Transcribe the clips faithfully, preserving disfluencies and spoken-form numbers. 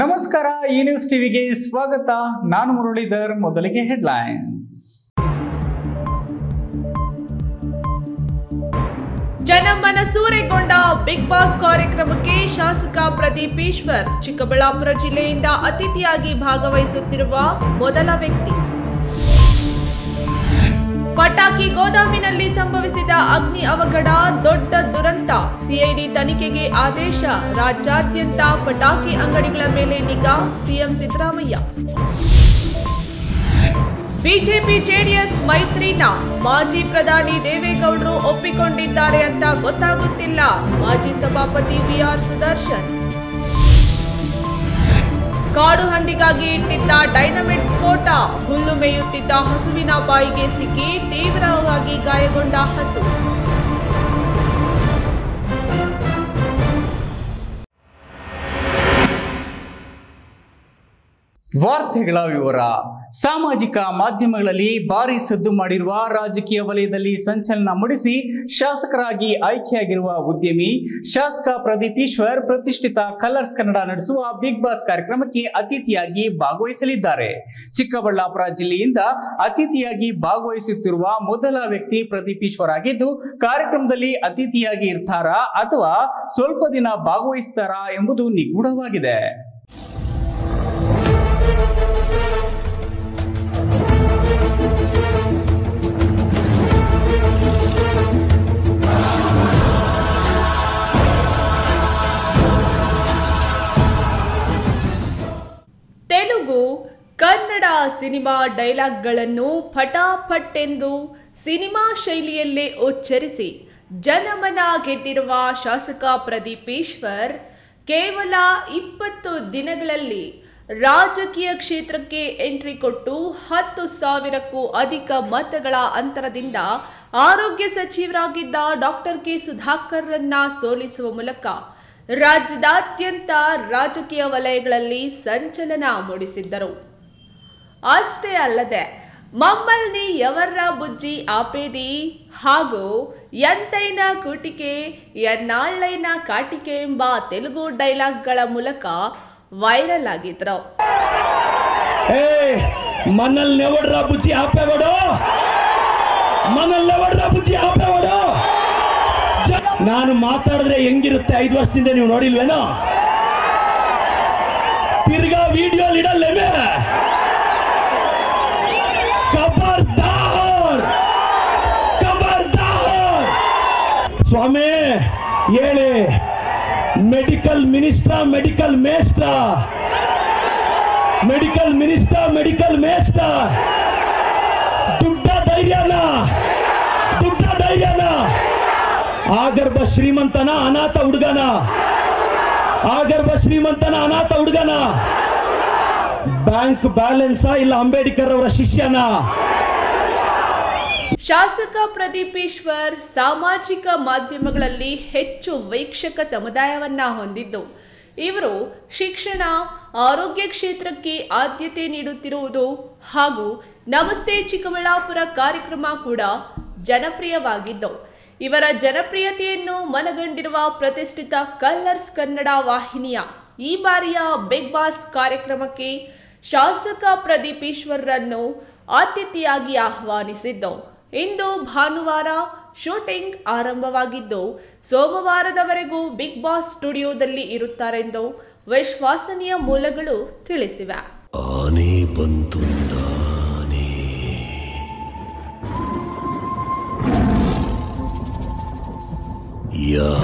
ನಮಸ್ಕಾರ ಈ ನ್ಯೂಸ್ ಟಿವಿಗೆ ಸ್ವಾಗತ ನಾನು ಮುರಳೀಧರ್ ಮೊದಲಿಗೆ ಹೆಡ್ಲೈನ್ಸ್ ಜನಮನ ಸೂರೆಗೊಂಡ ಬಿಗ್ ಬಾಸ್ ಕಾರ್ಯಕ್ರಮಕ್ಕೆ ಶಾಸಕ ಪ್ರದೀಪೇಶ್ವರ್ ಚಿಕ್ಕಬಳ್ಳಾಪುರ ಜಿಲ್ಲೆಯಿಂದ ಅತಿಥಿಯಾಗಿ ಭಾಗವಹಿಸುತ್ತಿರುವ ಮೊದಲ ವ್ಯಕ್ತಿ ಪಟಾಕಿ ಗೋದಾಮಿನಲ್ಲಿ ಸಂಭವಿಸಿದ ಅಗ್ನಿ ಅವಘಡ ದೊಡ್ಡ ದುರಂತ ಸಿಐಡಿ ತನಿಖೆಗೆ ಆದೇಶ ರಾಜ್ಯಾದ್ಯಂತ ಪಟಾಕಿ ಅಂಗಡಿಗಳ ಮೇಲೆ ನಿಗಾ ಸಿಎಂ ಸಿದ್ದರಾಮಯ್ಯ ಬಿಜೆಪಿ ಜೆಡಿಎಸ್ ಮೈತ್ರಿನ ಮಾಜಿ ಪ್ರಧಾನಿ ದೇವೇಗೌಡರು ಒಪ್ಪಿಕೊಂಡಿದ್ದಾರೆ ಅಂತ ಗೊತ್ತಾಗುತ್ತಿಲ್ಲ ಮಾಜಿ ಸಭಾಪತಿ ಬಿ ಆರ್ ಸುದರ್ಶನ್ ಕಾಡು ಹಂದಿಗಾಗಿ ಇಟ್ಟಿದ್ದ ಡೈನಮೈಟ್ ಸ್ಫೋಟ ಹುಲ್ಲು ಮೇಯುತ್ತಿದ್ದ ಹಸುವಿನ ಬಾಯಿಗೆ ಸಿಕ್ಕಿ ತೀವ್ರವಾಗಿ ಗಾಯಗೊಂಡ ಹಸು. ವಾರ್ತೆಗಳ ವಿವರ. ಸಾಮಾಜಿಕ ಮಾಧ್ಯಮಗಳಲ್ಲಿ ಭಾರಿ ಸದ್ದು ಮಾಡಿರುವ ರಾಜಕೀಯ ವಲಯದಲ್ಲಿ ಸಂಚಲನ ಮೂಡಿಸಿ ಶಾಸಕರಾಗಿ ಆಯ್ಕೆಯಾಗಿರುವ ಉದ್ಯಮಿ ಶಾಸಕ ಪ್ರದೀಪೇಶ್ವರ್ ಪ್ರತಿಷ್ಠಿತ ಕಲರ್ಸ್ ಕನ್ನಡ ನಡೆಸುವ ಬಿಗ್ ಬಾಸ್ ಕಾರ್ಯಕ್ರಮಕ್ಕೆ ಅತಿಥಿಯಾಗಿ ಭಾಗವಹಿಸಲಿದ್ದಾರೆ. ಚಿಕ್ಕಬಳ್ಳಾಪುರ ಜಿಲ್ಲೆಯಿಂದ ಅತಿಥಿಯಾಗಿ ಭಾಗವಹಿಸುತ್ತಿರುವ ಮೊದಲ ವ್ಯಕ್ತಿ ಪ್ರದೀಪೇಶ್ವರ್ ಆಗಿದ್ದು, ಕಾರ್ಯಕ್ರಮದಲ್ಲಿ ಅತಿಥಿಯಾಗಿ ಇರ್ತಾರಾ ಅಥವಾ ಸ್ವಲ್ಪ ದಿನ ಭಾಗವಹಿಸ್ತಾರಾ ಎಂಬುದು ನಿಗೂಢವಾಗಿದೆ. ತೆಲುಗು ಕನ್ನಡ ಸಿನಿಮಾ ಡೈಲಾಗ್ಗಳನ್ನು ಫಟಾಫಟ್ ಎಂದು ಸಿನಿಮಾ ಶೈಲಿಯಲ್ಲೇ ಉಚ್ಚರಿಸಿ ಜನಮನ ಗೆದ್ದಿರುವ ಶಾಸಕ ಪ್ರದೀಪೇಶ್ವರ್ ಕೇವಲ ಇಪ್ಪತ್ತು ದಿನಗಳಲ್ಲಿ ರಾಜಕೀಯ ಕ್ಷೇತ್ರಕ್ಕೆ ಎಂಟ್ರಿ ಕೊಟ್ಟು ಹತ್ತು ಸಾವಿರಕ್ಕೂ ಅಧಿಕ ಮತಗಳ ಅಂತರದಿಂದ ಆರೋಗ್ಯ ಸಚಿವರಾಗಿದ್ದ ಡಾಕ್ಟರ್ ಕೆ ಸುಧಾಕರ್ರನ್ನ ಸೋಲಿಸುವ ಮೂಲಕ ರಾಜ್ಯದಾದ್ಯಂತ ರಾಜಕೀಯ ವಲಯಗಳಲ್ಲಿ ಸಂಚಲನ ಮೂಡಿಸಿದ್ದರು. ಅಷ್ಟೇ ಅಲ್ಲದೆ ಮಮ್ಮಲ್ನಿ ಎವರ್ರ ಬುಜ್ಜಿ ಆಪೇದಿ ಹಾಗೂ ಎಂತೈನ ಕೂಟಿಕೆ ಎನ್ನಾಳ್ಳೈನ ಕಾಟಿಕೆ ಎಂಬ ತೆಲುಗು ಡೈಲಾಗ್ಗಳ ಮೂಲಕ ವೈರಲ್ ಆಗಿದ್ರು. ನಾನು ಮಾತಾಡಿದ್ರೆ ಹೆಂಗಿರುತ್ತೆ, ಐದು ವರ್ಷದಿಂದ ನೀವು ನೋಡಿಲ್ವೇನೋ, ತಿರ್ಗಾ ವಿಡಿಯೋ ಇಡಲ್ಲೇನೆ. ಖಬರ್ದಾರ್ ಖಬರ್ದಾರ್ ಸ್ವಾಮಿ ಹೇಳಿ, ಮೆಡಿಕಲ್ ಮಿನಿಸ್ಟ್ರಾ ಮೆಡಿಕಲ್ ಮೇಸ್ಟ್ರಾ ಮೆಡಿಕಲ್ ಮಿನಿಸ್ಟ್ರಾ ಮೆಡಿಕಲ್ ಮೇಸ್ಟ್ರಾ ದುಡ್ಡ ಧೈರ್ಯನಾ ದುಡ್ಡ ಧೈರ್ಯನಾ ಆಗರ್ಭ ಶ್ರೀಮಂತನ ಅನಾಥ ಹುಡುಗನ ಆಗರ್ಭ ಶ್ರೀಮಂತನ ಅನಾಥ ಹುಡುಗನ ಬ್ಯಾಂಕ್ ಬ್ಯಾಲೆನ್ಸಾ ಇಲ್ಲ ಅಂಬೇಡ್ಕರ್ ಅವರ ಶಿಷ್ಯನ. ಶಾಸಕ ಪ್ರದೀಪೇಶ್ವರ್ ಸಾಮಾಜಿಕ ಮಾಧ್ಯಮಗಳಲ್ಲಿ ಹೆಚ್ಚು ವೀಕ್ಷಕ ಸಮುದಾಯವನ್ನ ಹೊಂದಿದ್ದು, ಇವರು ಶಿಕ್ಷಣ ಆರೋಗ್ಯ ಕ್ಷೇತ್ರಕ್ಕೆ ಆದ್ಯತೆ ನೀಡುತ್ತಿರುವುದು ಹಾಗೂ ನಮಸ್ತೆ ಚಿಕ್ಕಬಳ್ಳಾಪುರ ಕಾರ್ಯಕ್ರಮ ಕೂಡ ಜನಪ್ರಿಯವಾಗಿದ್ದು, ಇವರ ಜನಪ್ರಿಯತೆಯನ್ನು ಮನಗಂಡಿರುವ ಪ್ರತಿಷ್ಠಿತ ಕಲರ್ಸ್ ಕನ್ನಡ ವಾಹಿನಿಯ ಈ ಬಾರಿಯ ಬಿಗ್ ಬಾಸ್ ಕಾರ್ಯಕ್ರಮಕ್ಕೆ ಶಾಸಕ ಪ್ರದೀಪೇಶ್ವರ್ರನ್ನು ಅತಿಥಿಯಾಗಿ ಆಹ್ವಾನಿಸಿದ್ದು. ಇಂದು ಭಾನುವಾರ ಶೂಟಿಂಗ್ ಆರಂಭವಾಗಿದ್ದು ಸೋಮವಾರದವರೆಗೂ ಬಿಗ್ ಬಾಸ್ ಸ್ಟುಡಿಯೋದಲ್ಲಿ ಇರುತ್ತಾರೆಂದು ವಿಶ್ವಾಸನೀಯ ಮೂಲಗಳು ತಿಳಿಸಿವೆ. ಯಾವೂರಾನೆ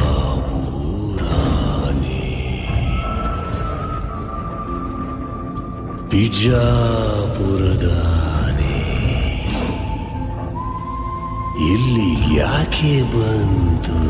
ಬಿಜಾಪುರದಾನೆ ಇಲ್ಲಿ ಯಾಕೆ ಬಂತು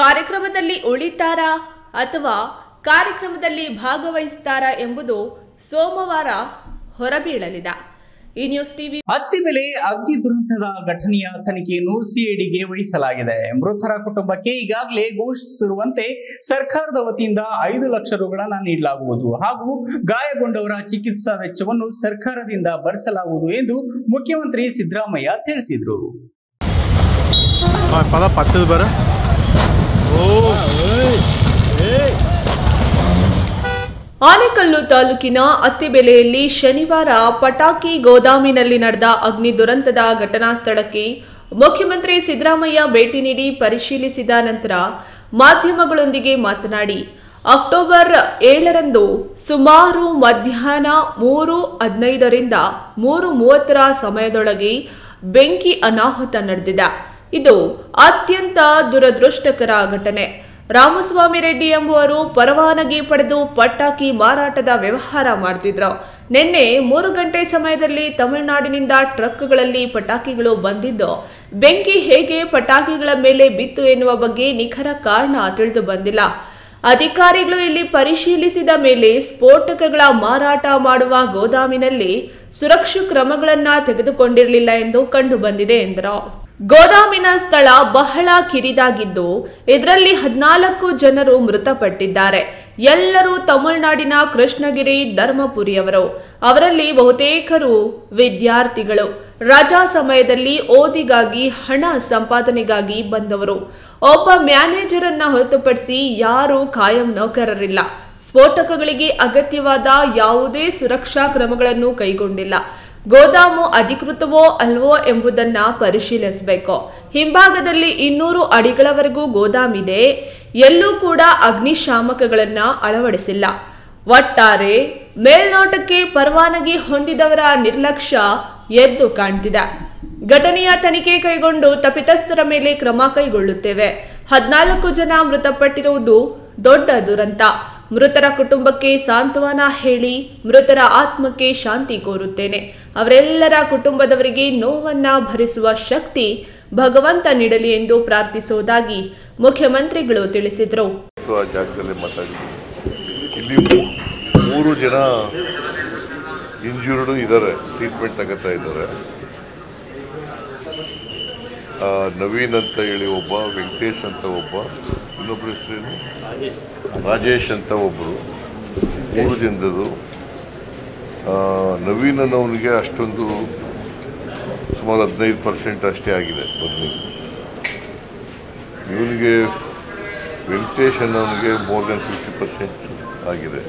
ಕಾರ್ಯಕ್ರಮದಲ್ಲಿ ಉಳಿತಾರಾ ಅಥವಾ ಕಾರ್ಯಕ್ರಮದಲ್ಲಿ ಭಾಗವಹಿಸ್ತಾರಾ ಎಂಬುದು ಸೋಮವಾರ ಹೊರಬೀಳಲಿದೆ. E N E W S T V Attibele ಅಗ್ನಿ ದುರಂತದ ಘಟನೆಯ ತನಿಖೆಯನ್ನು ಸಿಐಡಿಗೆ ವಹಿಸಲಾಗಿದೆ. ಮೃತರ ಕುಟುಂಬಕ್ಕೆ ಈಗಾಗಲೇ ಘೋಷಿಸಿರುವಂತೆ ಸರ್ಕಾರದ ವತಿಯಿಂದ ಐದು ಲಕ್ಷ ರುಗಳನ್ನು ನೀಡಲಾಗುವುದು ಹಾಗೂ ಗಾಯಗೊಂಡವರ ಚಿಕಿತ್ಸಾ ವೆಚ್ಚವನ್ನು ಸರ್ಕಾರದಿಂದ ಭರಿಸಲಾಗುವುದು ಎಂದು ಮುಖ್ಯಮಂತ್ರಿ ಸಿದ್ದರಾಮಯ್ಯ ತಿಳಿಸಿದರು. ಆನೇಕಲ್ಲು ತಾಲೂಕಿನ ಅತ್ತಿಬೆಲೆಯಲ್ಲಿ ಶನಿವಾರ ಪಟಾಕಿ ಗೋದಾಮಿನಲ್ಲಿ ನಡೆದ ಅಗ್ನಿ ದುರಂತದ ಘಟನಾ ಸ್ಥಳಕ್ಕೆ ಮುಖ್ಯಮಂತ್ರಿ ಸಿದ್ದರಾಮಯ್ಯ ಭೇಟಿ ನೀಡಿ ಪರಿಶೀಲಿಸಿದ ನಂತರ ಮಾಧ್ಯಮಗಳೊಂದಿಗೆ ಮಾತನಾಡಿ, ಅಕ್ಟೋಬರ್ ಏಳರಂದು ಸುಮಾರು ಮಧ್ಯಾಹ್ನ ಮೂರು ಹದಿನೈದರಿಂದ ಮೂರು ಮೂವತ್ತರ ಸಮಯದೊಳಗೆ ಬೆಂಕಿ ಅನಾಹುತ ನಡೆದಿದೆ. ಇದು ಅತ್ಯಂತ ದುರದೃಷ್ಟಕರ ಘಟನೆ. ರಾಮಸ್ವಾಮಿ ರೆಡ್ಡಿ ಎಂಬುವರು ಪರವಾನಗಿ ಪಡೆದು ಪಟಾಕಿ ಮಾರಾಟದ ವ್ಯವಹಾರ ಮಾಡ್ತಿದ್ರು. ನಿನ್ನೆ ಮೂರು ಗಂಟೆ ಸಮಯದಲ್ಲಿ ತಮಿಳುನಾಡಿನಿಂದ ಟ್ರಕ್ಗಳಲ್ಲಿ ಪಟಾಕಿಗಳು ಬಂದಿದ್ದು, ಬೆಂಕಿ ಹೇಗೆ ಪಟಾಕಿಗಳ ಮೇಲೆ ಬಿತ್ತು ಎನ್ನುವ ಬಗ್ಗೆ ನಿಖರ ಕಾರಣ ತಿಳಿದು ಬಂದಿಲ್ಲ. ಅಧಿಕಾರಿಗಳು ಇಲ್ಲಿ ಪರಿಶೀಲಿಸಿದ ಮೇಲೆ ಸ್ಫೋಟಕಗಳ ಮಾರಾಟ ಮಾಡುವ ಗೋದಾಮಿನಲ್ಲಿ ಸುರಕ್ಷಾ ಕ್ರಮಗಳನ್ನು ತೆಗೆದುಕೊಂಡಿರಲಿಲ್ಲ ಎಂದು ಕಂಡು ಬಂದಿದೆ ಎಂದರು. ಗೋದಾಮಿನ ಸ್ಥಳ ಬಹಳ ಕಿರಿದಾಗಿದ್ದು ಇದರಲ್ಲಿ ಹದಿನಾಲ್ಕು ಜನರು ಮೃತಪಟ್ಟಿದ್ದಾರೆ. ಎಲ್ಲರೂ ತಮಿಳುನಾಡಿನ ಕೃಷ್ಣಗಿರಿ ಧರ್ಮಪುರಿಯವರು. ಅವರಲ್ಲಿ ಬಹುತೇಕರು ವಿದ್ಯಾರ್ಥಿಗಳು, ರಜಾ ಸಮಯದಲ್ಲಿ ಓದಿಗಾಗಿ ಹಣ ಸಂಪಾದನೆಗಾಗಿ ಬಂದವರು. ಒಬ್ಬ ಮ್ಯಾನೇಜರ್ ಅನ್ನ ಹೊರತುಪಡಿಸಿ ಯಾರೂ ಕಾಯಂ ನೌಕರರಿಲ್ಲ. ಸ್ಫೋಟಕಗಳಿಗೆ ಅಗತ್ಯವಾದ ಯಾವುದೇ ಸುರಕ್ಷಾ ಕ್ರಮಗಳನ್ನು ಕೈಗೊಂಡಿಲ್ಲ. ಗೋದಾಮು ಅಧಿಕೃತವೋ ಅಲ್ವೋ ಎಂಬುದನ್ನು ಪರಿಶೀಲಿಸಬೇಕು. ಹಿಂಭಾಗದಲ್ಲಿ ಇನ್ನೂರು ಅಡಿಗಳವರೆಗೂ ಗೋದಾಮಿದೆ. ಎಲ್ಲೂ ಕೂಡ ಅಗ್ನಿಶಾಮಕಗಳನ್ನು ಅಳವಡಿಸಿಲ್ಲ. ಒಟ್ಟಾರೆ ಮೇಲ್ನೋಟಕ್ಕೆ ಪರವಾನಗಿ ಹೊಂದಿದವರ ನಿರ್ಲಕ್ಷ್ಯ ಎದ್ದು ಕಾಣ್ತಿದೆ. ಘಟನೆಯ ತನಿಖೆ ಕೈಗೊಂಡು ತಪ್ಪಿತಸ್ಥರ ಮೇಲೆ ಕ್ರಮ ಕೈಗೊಳ್ಳುತ್ತೇವೆ. ಹದಿನಾಲ್ಕು ಜನ ಮೃತಪಟ್ಟಿರುವುದು ದೊಡ್ಡ ದುರಂತ. ಮೃತರ ಕುಟುಂಬಕ್ಕೆ ಸಾಂತ್ವನ ಹೇಳಿ ಮೃತರ ಆತ್ಮಕ್ಕೆ ಶಾಂತಿ ಕೋರುತ್ತೇನೆ. ಅವರೆಲ್ಲರ ಕುಟುಂಬದವರಿಗೆ ನೋವನ್ನು ಭರಿಸುವ ಶಕ್ತಿ ಭಗವಂತ ನೀಡಲಿ ಎಂದು ಪ್ರಾರ್ಥಿಸುವುದಾಗಿ ಮುಖ್ಯಮಂತ್ರಿಗಳು ತಿಳಿಸಿದರು. ಇಲ್ಲಿ ಮೂರು ಜನ ಇಂಜೂರ್ಡ್ ಇದ್ದಾರೆ, ಟ್ರೀಟ್ಮೆಂಟ್ ತಗೋತಾ ಇದ್ದಾರೆ. ನವೀನ್ ಅಂತ ಹೇಳಿ ಒಬ್ಬ, ವೆಂಕಟೇಶ್ ಅಂತ ಒಬ್ಬ, ಇನ್ನೊಬ್ಬರು ರಾಜೇಶ್ ಅಂತ ಒಬ್ಬರು. ಮೂರು ಜನದ್ದು. ನವೀನನವನಿಗೆ ಅಷ್ಟೊಂದು ಸುಮಾರು ಹದಿನೈದು ಪರ್ಸೆಂಟ್ ಅಷ್ಟೇ ಆಗಿದೆ ಮೊದಲಿಗೆ. ಇವನಿಗೆ ವೆಂಕಟೇಶ್ ಅನ್ನೋನಿಗೆ ಮೋರ್ ದೆನ್ ಫಿಫ್ಟಿ ಪರ್ಸೆಂಟ್ ಆಗಿದೆ.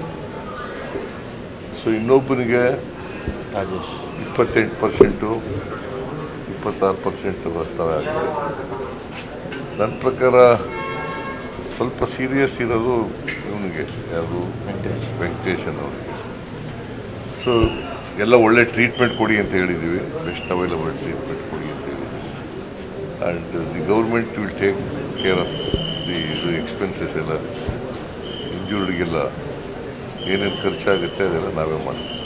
ಸೊ ಇನ್ನೊಬ್ಬನಿಗೆ ಇಪ್ಪತ್ತೆಂಟು ಪರ್ಸೆಂಟು ಇಪ್ಪತ್ತಾರು ಪರ್ಸೆಂಟು ಬರ್ತಾರೆ ಆಗಿದೆ. ನನ್ನ ಪ್ರಕಾರ ಸ್ವಲ್ಪ ಸೀರಿಯಸ್ ಇರೋದು ಇವನಿಗೆ, ಯಾರು ವೆಂಕಟೇಶ್ ಅನ್ನೋರಿಗೆ. ಸೊ ಎಲ್ಲ ಒಳ್ಳೆ ಟ್ರೀಟ್ಮೆಂಟ್ ಕೊಡಿ ಅಂತ ಹೇಳಿದ್ದೀವಿ, ಬೆಸ್ಟ್ ಅವೈಲಬಲ್ ಟ್ರೀಟ್ಮೆಂಟ್ ಕೊಡಿ ಅಂತ ಹೇಳಿದ್ದೀವಿ. And the government will take care of the ಇದು ಎಕ್ಸ್ಪೆನ್ಸಸ್ ಎಲ್ಲ, ಇಂಜೂರ್ಡ್ಗೆಲ್ಲ ಏನೇನು ಖರ್ಚಾಗುತ್ತೆ ಅದೆಲ್ಲ ನಾವೇ ಮಾಡ್ತೀವಿ.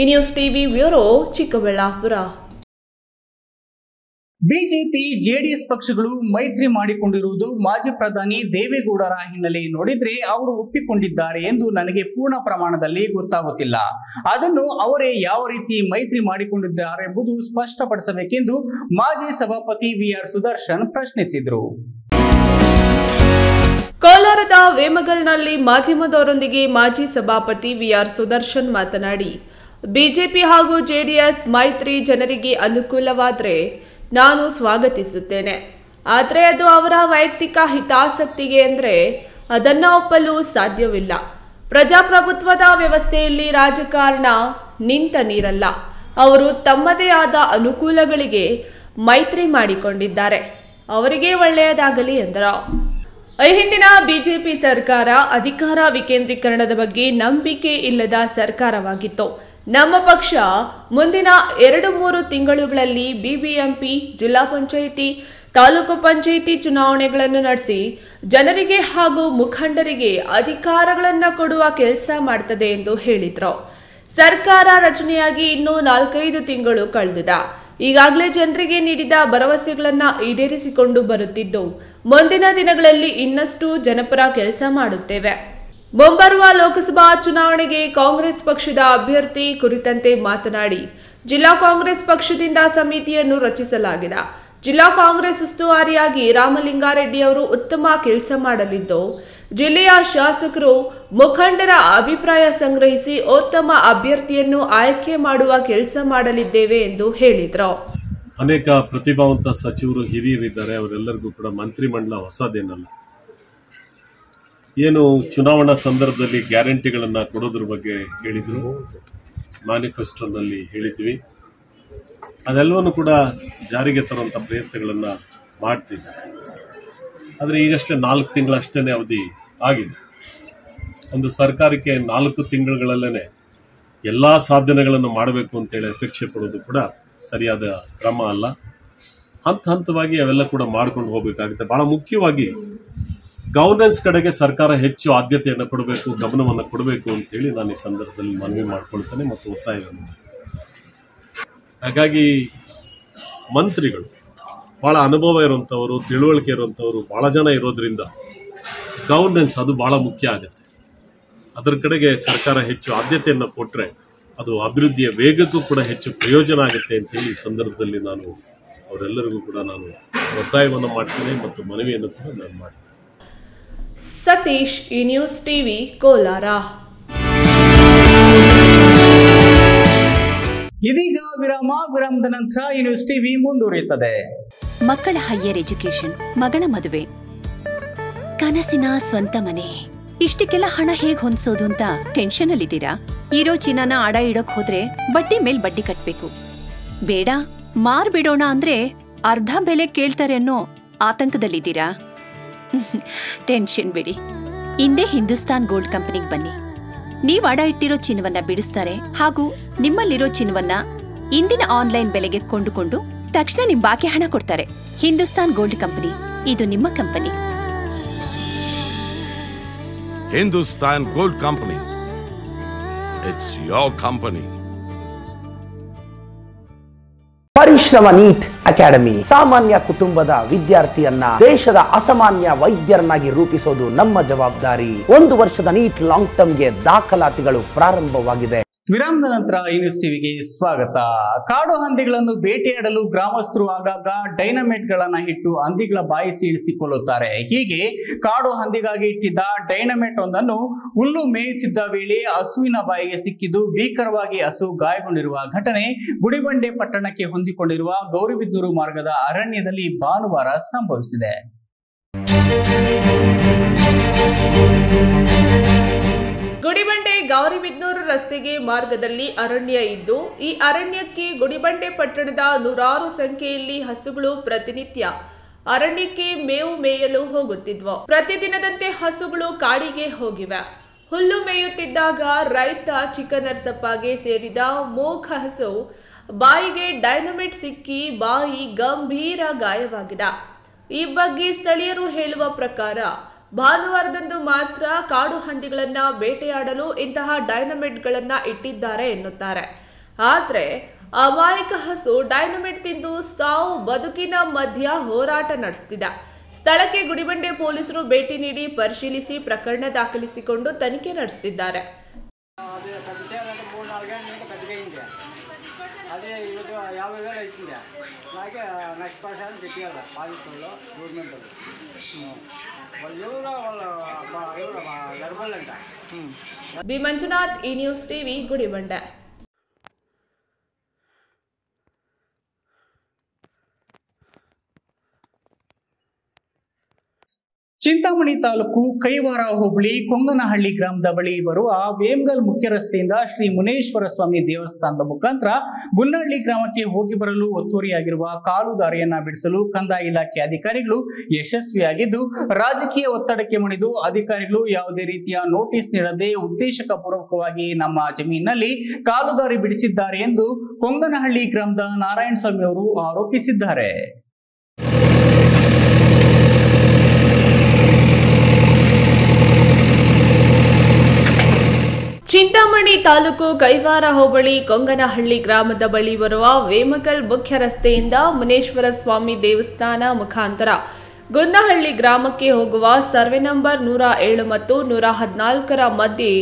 E N E W S T V bureau, Chikkaballapur. BJP JDS ಪಕ್ಷಗಳು ಮೈತ್ರಿ ಮಾಡಿಕೊಂಡಿರುವುದು ಮಾಜಿ ಪ್ರಧಾನಿ ದೇವೇಗೌಡರ ಹಿನ್ನೆಲೆ ನೋಡಿದ್ರೆ ಅವರು ಒಪ್ಪಿಕೊಂಡಿದ್ದಾರೆ ಎಂದು ನನಗೆ ಪೂರ್ಣ ಪ್ರಮಾಣದಲ್ಲಿ ಗೊತ್ತಾಗುತ್ತಿಲ್ಲ. ಅದನ್ನು ಅವರೇ ಯಾವ ರೀತಿ ಮೈತ್ರಿ ಮಾಡಿಕೊಂಡಿದ್ದಾರೆ ಎಂಬುದು ಸ್ಪಷ್ಟಪಡಿಸಬೇಕೆಂದು ಮಾಜಿ ಸಭಾಪತಿ ಬಿ ಆರ್ ಸುದರ್ಶನ್ ಪ್ರಶ್ನಿಸಿದರು. ಕೋಲಾರದ ವೇಮಗಲ್ನಲ್ಲಿ ಮಾಧ್ಯಮದವರೊಂದಿಗೆ ಮಾಜಿ ಸಭಾಪತಿ ಬಿ ಆರ್ ಸುದರ್ಶನ್ ಮಾತನಾಡಿ, ಬಿಜೆಪಿ ಹಾಗೂ ಜೆಡಿಎಸ್ ಮೈತ್ರಿ ಜನರಿಗೆ ಅನುಕೂಲವಾದರೆ ನಾನು ಸ್ವಾಗತಿಸುತ್ತೇನೆ. ಆದರೆ ಅದು ಅವರ ವೈಯಕ್ತಿಕ ಹಿತಾಸಕ್ತಿಗೆ ಅಂದರೆ ಅದನ್ನು ಒಪ್ಪಲು ಸಾಧ್ಯವಿಲ್ಲ. ಪ್ರಜಾಪ್ರಭುತ್ವದ ವ್ಯವಸ್ಥೆಯಲ್ಲಿ ರಾಜಕಾರಣ ನಿಂತ ನೀರಲ್ಲ. ಅವರು ತಮ್ಮದೇ ಆದ ಅನುಕೂಲಗಳಿಗೆ ಮೈತ್ರಿ ಮಾಡಿಕೊಂಡಿದ್ದಾರೆ. ಅವರಿಗೆ ಒಳ್ಳೆಯದಾಗಲಿ ಎಂದರು. ಈ ಹಿಂದಿನ ಬಿಜೆಪಿ ಸರ್ಕಾರ ಅಧಿಕಾರ ವಿಕೇಂದ್ರೀಕರಣದ ಬಗ್ಗೆ ನಂಬಿಕೆ ಇಲ್ಲದ ಸರ್ಕಾರವಾಗಿತ್ತು. ನಮ್ಮ ಪಕ್ಷ ಮುಂದಿನ ಎರಡು ಮೂರು ತಿಂಗಳುಗಳಲ್ಲಿ ಬಿಬಿಎಂಪಿ, ಜಿಲ್ಲಾ ಪಂಚಾಯಿತಿ, ತಾಲೂಕು ಪಂಚಾಯಿತಿ ಚುನಾವಣೆಗಳನ್ನು ನಡೆಸಿ ಜನರಿಗೆ ಹಾಗೂ ಮುಖಂಡರಿಗೆ ಅಧಿಕಾರಗಳನ್ನು ಕೊಡುವ ಕೆಲಸ ಮಾಡ್ತದೆ ಎಂದು ಹೇಳಿದರು. ಸರ್ಕಾರ ರಚನೆಯಾಗಿ ಇನ್ನೂ ನಾಲ್ಕೈದು ತಿಂಗಳು ಕಳೆದಿದೆ. ಈಗಾಗಲೇ ಜನರಿಗೆ ನೀಡಿದ ಭರವಸೆಗಳನ್ನು ಈಡೇರಿಸಿಕೊಂಡು ಬರುತ್ತಿದ್ದು ಮುಂದಿನ ದಿನಗಳಲ್ಲಿ ಇನ್ನಷ್ಟು ಜನಪರ ಕೆಲಸ ಮಾಡುತ್ತೇವೆ. ಮುಂಬರುವ ಲೋಕಸಭಾ ಚುನಾವಣೆಗೆ ಕಾಂಗ್ರೆಸ್ ಪಕ್ಷದ ಅಭ್ಯರ್ಥಿ ಕುರಿತಂತೆ ಮಾತನಾಡಿ ಜಿಲ್ಲಾ ಕಾಂಗ್ರೆಸ್ ಪಕ್ಷದಿಂದ ಸಮಿತಿಯನ್ನು ರಚಿಸಲಾಗಿದೆ. ಜಿಲ್ಲಾ ಕಾಂಗ್ರೆಸ್ ಉಸ್ತುವಾರಿಯಾಗಿ ರಾಮಲಿಂಗಾರೆಡ್ಡಿ ಅವರು ಉತ್ತಮ ಕೆಲಸ ಮಾಡಲಿದ್ದು ಜಿಲ್ಲೆಯ ಶಾಸಕರು ಮುಖಂಡರ ಅಭಿಪ್ರಾಯ ಸಂಗ್ರಹಿಸಿ ಉತ್ತಮ ಅಭ್ಯರ್ಥಿಯನ್ನು ಆಯ್ಕೆ ಮಾಡುವ ಕೆಲಸ ಮಾಡಲಿದ್ದೇವೆ ಎಂದು ಹೇಳಿದರು. ಅನೇಕ ಪ್ರತಿಭಾವಂತ ಸಚಿವರು ಹಿರಿಯರಿದ್ದಾರೆ. ಅವರೆಲ್ಲರಿಗೂ ಕೂಡ ಮಂತ್ರಿಮಂಡಲ ಹೊಸದೇನಲ್ಲ. ಏನು ಚುನಾವಣಾ ಸಂದರ್ಭದಲ್ಲಿ ಗ್ಯಾರಂಟಿಗಳನ್ನು ಕೊಡೋದ್ರ ಬಗ್ಗೆ ಹೇಳಿದರು, ಮ್ಯಾನಿಫೆಸ್ಟೋನಲ್ಲಿ ಹೇಳಿದ್ವಿ. ಅದೆಲ್ಲವನ್ನೂ ಕೂಡ ಜಾರಿಗೆ ತರುವಂಥ ಪ್ರಯತ್ನಗಳನ್ನು ಮಾಡ್ತಿದ್ದಾರೆ. ಆದರೆ ಈಗಷ್ಟೇ ನಾಲ್ಕು ತಿಂಗಳಷ್ಟೇ ಅವಧಿ ಆಗಿದೆ. ಒಂದು ಸರ್ಕಾರಕ್ಕೆ ನಾಲ್ಕು ತಿಂಗಳುಗಳಲ್ಲೇ ಎಲ್ಲ ಸಾಧನೆಗಳನ್ನು ಮಾಡಬೇಕು ಅಂತೇಳಿ ಅಪೇಕ್ಷೆ ಪಡೋದು ಕೂಡ ಸರಿಯಾದ ಕ್ರಮ ಅಲ್ಲ. ಹಂತ ಹಂತವಾಗಿ ಅವೆಲ್ಲ ಕೂಡ ಮಾಡ್ಕೊಂಡು ಹೋಗಬೇಕಾಗುತ್ತೆ. ಭಾಳ ಮುಖ್ಯವಾಗಿ ಗವರ್ನೆನ್ಸ್ ಕಡೆಗೆ ಸರ್ಕಾರ ಹೆಚ್ಚು ಆದ್ಯತೆಯನ್ನು ಕೊಡಬೇಕು, ಗಮನವನ್ನು ಕೊಡಬೇಕು ಅಂತೇಳಿ ನಾನು ಈ ಸಂದರ್ಭದಲ್ಲಿ ಮನವಿ ಮಾಡಿಕೊಳ್ತೇನೆ ಮತ್ತು ಒತ್ತಾಯವನ್ನು. ಹಾಗಾಗಿ ಮಂತ್ರಿಗಳು ಭಾಳ ಅನುಭವ ಇರುವಂಥವರು, ತಿಳುವಳಿಕೆ ಇರುವಂಥವರು ಭಾಳ ಜನ ಇರೋದ್ರಿಂದ ಗವರ್ನೆನ್ಸ್ ಅದು ಭಾಳ ಮುಖ್ಯ ಆಗುತ್ತೆ. ಅದರ ಕಡೆಗೆ ಸರ್ಕಾರ ಹೆಚ್ಚು ಆದ್ಯತೆಯನ್ನು ಕೊಟ್ಟರೆ ಅದು ಅಭಿವೃದ್ಧಿಯ ವೇಗಕ್ಕೂ ಕೂಡ ಹೆಚ್ಚು ಪ್ರಯೋಜನ ಆಗುತ್ತೆ ಅಂತೇಳಿ ಈ ಸಂದರ್ಭದಲ್ಲಿ ನಾನು ಅವರೆಲ್ಲರಿಗೂ ಕೂಡ ನಾನು ಒತ್ತಾಯವನ್ನು ಮಾಡ್ತೇನೆ ಮತ್ತು ಮನವಿಯನ್ನು ಕೂಡ ನಾನು ಮಾಡ್ತೇನೆ. ಸತೀಶ್, ಇನ್ಯೂಸ್ ಟಿವಿ, ಕೋಲಾರ. ಇದೀಗ ವಿರಾಮ. ವಿರಾಮದ ನಂತರ ಇನ್ಯೂಸ್ ಟಿವಿ ಮುಂದುವರಿಯುತ್ತದೆ. ಮಕ್ಕಳ ಹೈಯರ್ ಎಜುಕೇಶನ್, ಮಗಳ ಮದುವೆ, ಕನಸಿನ ಸ್ವಂತ ಮನೆ, ಇಷ್ಟಕ್ಕೆಲ್ಲ ಹಣ ಹೇಗ್ ಹೊಂದಿಸೋದು ಅಂತ ಟೆನ್ಷನ್ ಅಲ್ಲಿದ್ದೀರಾ? ಇರೋ ಚಿನ್ನನ ಅಡ ಇಡಕ್ ಹೋದ್ರೆ ಬಡ್ಡಿ ಮೇಲ್ ಬಡ್ಡಿ ಕಟ್ಬೇಕು. ಬೇಡ ಮಾರ್ಬಿಡೋಣ ಅಂದ್ರೆ ಅರ್ಧ ಬೆಲೆ ಕೇಳ್ತಾರೆ ಅನ್ನೋ ಆತಂಕದಲ್ಲಿದ್ದೀರಾ? ಟೆನ್ಷನ್ ಬಿಡಿ. ಇಂದೇ ಹಿಂದೂಸ್ತಾನ್ ಗೋಲ್ಡ್ ಕಂಪನಿಗೆ ಬನ್ನಿ. ನೀವು ಅಡ ಇಟ್ಟಿರೋ ಚಿನ್ನವನ್ನ ಬಿಡಿಸ್ತಾರೆ ಹಾಗೂ ನಿಮ್ಮಲ್ಲಿರೋ ಚಿನ್ನವನ್ನ ಇಂದಿನ ಆನ್ಲೈನ್ ಬೆಲೆಗೆ ಕೊಂಡುಕೊಂಡು ತಕ್ಷಣ ನಿಮ್ ಬಾಕಿ ಹಣ ಕೊಡ್ತಾರೆ. ಹಿಂದೂಸ್ತಾನ್ ಗೋಲ್ಡ್ ಕಂಪನಿ, ಇದು ನಿಮ್ಮ company. Hindustan gold company, it's your company. Parishrama NEET academy, ಸಾಮಾನ್ಯ ಕುಟುಂಬದ ವಿದ್ಯಾರ್ಥಿಯನ್ನ ದೇಶದ ಅಸಾಮಾನ್ಯ ವೈದ್ಯರನ್ನಾಗಿ ರೂಪಿಸೋದು ನಮ್ಮ ಜವಾಬ್ದಾರಿ. ಒಂದು ವರ್ಷದ ನೀಟ್ ಲಾಂಗ್ ಟರ್ಮ್ಗೆ ದಾಖಲಾತಿಗಳು ಪ್ರಾರಂಭವಾಗಿದೆ. ವಿರಾಮದ ನಂತರ ಇನ್ಯೂಸ್ ಟಿವಿಗೆ ಸ್ವಾಗತ. ಕಾಡು ಹಂದಿಗಳನ್ನು ಬೇಟೆಯಾಡಲು ಗ್ರಾಮಸ್ಥರು ಆಗಾಗ ಡೈನಮೈಟ್ ಗಳನ್ನ ಇಟ್ಟು ಹಂದಿಗಳ ಬಾಯಿಸಿ ಇಳಿಸಿಕೊಳ್ಳುತ್ತಾರೆ. ಹೀಗೆ ಕಾಡು ಹಂದಿಗಾಗಿ ಇಟ್ಟಿದ್ದ ಡೈನಮೈಟ್ ಒಂದನ್ನು ಹುಲ್ಲು ಮೇಯುತ್ತಿದ್ದ ವೇಳೆ ಹಸುವಿನ ಬಾಯಿಗೆ ಸಿಕ್ಕಿದ್ದು ಭೀಕರವಾಗಿ ಹಸು ಗಾಯಗೊಂಡಿರುವ ಘಟನೆ ಗುಡಿಬಂಡೆ ಪಟ್ಟಣಕ್ಕೆ ಹೊಂದಿಕೊಂಡಿರುವ ಗೌರಿಬಿದ್ನೂರು ಮಾರ್ಗದ ಅರಣ್ಯದಲ್ಲಿ ಭಾನುವಾರ ಸಂಭವಿಸಿದೆ. ಗುಡಿಬಂಡೆ ಗೌರಿಬಿದ್ನೂರು ರಸ್ತೆಗೆ ಮಾರ್ಗದಲ್ಲಿ ಅರಣ್ಯ ಇದ್ದು, ಈ ಅರಣ್ಯಕ್ಕೆ ಗುಡಿಬಂಡೆ ಪಟ್ಟಣದ ನೂರಾರು ಸಂಖ್ಯೆಯಲ್ಲಿ ಹಸುಗಳು ಪ್ರತಿನಿತ್ಯ ಅರಣ್ಯಕ್ಕೆ ಮೇವು ಮೇಯಲು ಹೋಗುತ್ತಿದ್ವು. ಪ್ರತಿದಿನದಂತೆ ಹಸುಗಳು ಕಾಡಿಗೆ ಹೋಗಿವೆ. ಹುಲ್ಲು ಮೇಯುತ್ತಿದ್ದಾಗ ರೈತ ಚಿಕ್ಕನರಸಪ್ಪಗೆ ಸೇರಿದ ಮೂಕ ಹಸು ಬಾಯಿಗೆ ಡೈನಮೈಟ್ ಸಿಕ್ಕಿ ಬಾಯಿ ಗಂಭೀರ ಗಾಯವಾಗಿದೆ. ಈ ಬಗ್ಗೆ ಸ್ಥಳೀಯರು ಹೇಳುವ ಪ್ರಕಾರ ಭಾನುವಾರದಂದು ಮಾತ್ರ ಕಾಡು ಹಂದಿಗಳನ್ನ ಬೇಟೆಯಾಡಲು ಇಂತಹ ಡೈನಮೈಟ್ಗಳನ್ನ ಇಟ್ಟಿದ್ದಾರೆ ಎನ್ನುತ್ತಾರೆ. ಆದರೆ ಅಮಾಯಕ ಹಸು ಡೈನಮೈಟ್ ತಿಂದು ಸಾವು ಬದುಕಿನ ಮಧ್ಯ ಹೋರಾಟ ನಡೆಸ್ತಿದೆ. ಸ್ಥಳಕ್ಕೆ ಗುಡಿಬಂಡೆ ಪೊಲೀಸರು ಭೇಟಿ ನೀಡಿ ಪರಿಶೀಲಿಸಿ ಪ್ರಕರಣ ದಾಖಲಿಸಿಕೊಂಡು ತನಿಖೆ ನಡೆಸುತ್ತಿದ್ದಾರೆ. B Manjunath, E news TV, Gudibande. Chintamani taluk Kaiwara ಹೋಬಳಿ ಕೊಂಗನಹಳ್ಳಿ ಗ್ರಾಮದ ಬಳಿ ಬರುವ ವೇಮಗಲ್ ಮುಖ್ಯ ರಸ್ತೆಯಿಂದ ಶ್ರೀ ಮುನೇಶ್ವರ ಸ್ವಾಮಿ ದೇವಸ್ಥಾನದ ಮುಖಾಂತರ ಗುನ್ನಹಳ್ಳಿ ಗ್ರಾಮಕ್ಕೆ ಹೋಗಿ ಬರಲು ಒತ್ತುವರಿಯಾಗಿರುವ ಕಾಲು ದಾರಿಯನ್ನ ಬಿಡಿಸಲು ಕಂದಾಯ ಇಲಾಖೆ ಅಧಿಕಾರಿಗಳು ಯಶಸ್ವಿಯಾಗಿದ್ದು, ರಾಜಕೀಯ ಒತ್ತಡಕ್ಕೆ ಮಣಿದು ಅಧಿಕಾರಿಗಳು ಯಾವುದೇ ರೀತಿಯ ನೋಟಿಸ್ ನೀಡದೆ ಉದ್ದೇಶಕ ಪೂರ್ವಕವಾಗಿ ನಮ್ಮ ಜಮೀನಿನಲ್ಲಿ ಕಾಲುದಾರಿ ಬಿಡಿಸಿದ್ದಾರೆ ಎಂದು ಕೊಂಗನಹಳ್ಳಿ ಗ್ರಾಮದ ನಾರಾಯಣ ಸ್ವಾಮಿ ಅವರು ಆರೋಪಿಸಿದ್ದಾರೆ. ಚಿಂತಾಮಣಿ ತಾಲೂಕು ಕೈವಾರ ಹೋಬಳಿ ಕೊಂಗನಹಳ್ಳಿ ಗ್ರಾಮದ ಬಳಿ ಬರುವ ವೇಮಗಲ್ ಮುಖ್ಯ ರಸ್ತೆಯಿಂದ ಮುನೇಶ್ವರ ಸ್ವಾಮಿ ದೇವಸ್ಥಾನ ಮುಖಾಂತರ ಗುನ್ನಹಳ್ಳಿ ಗ್ರಾಮಕ್ಕೆ ಹೋಗುವ ಸರ್ವೆ ನಂಬರ್ ನೂರ ಏಳು ಮತ್ತು ನೂರ ಹದಿನಾಲ್ಕರ ಮಧ್ಯೆ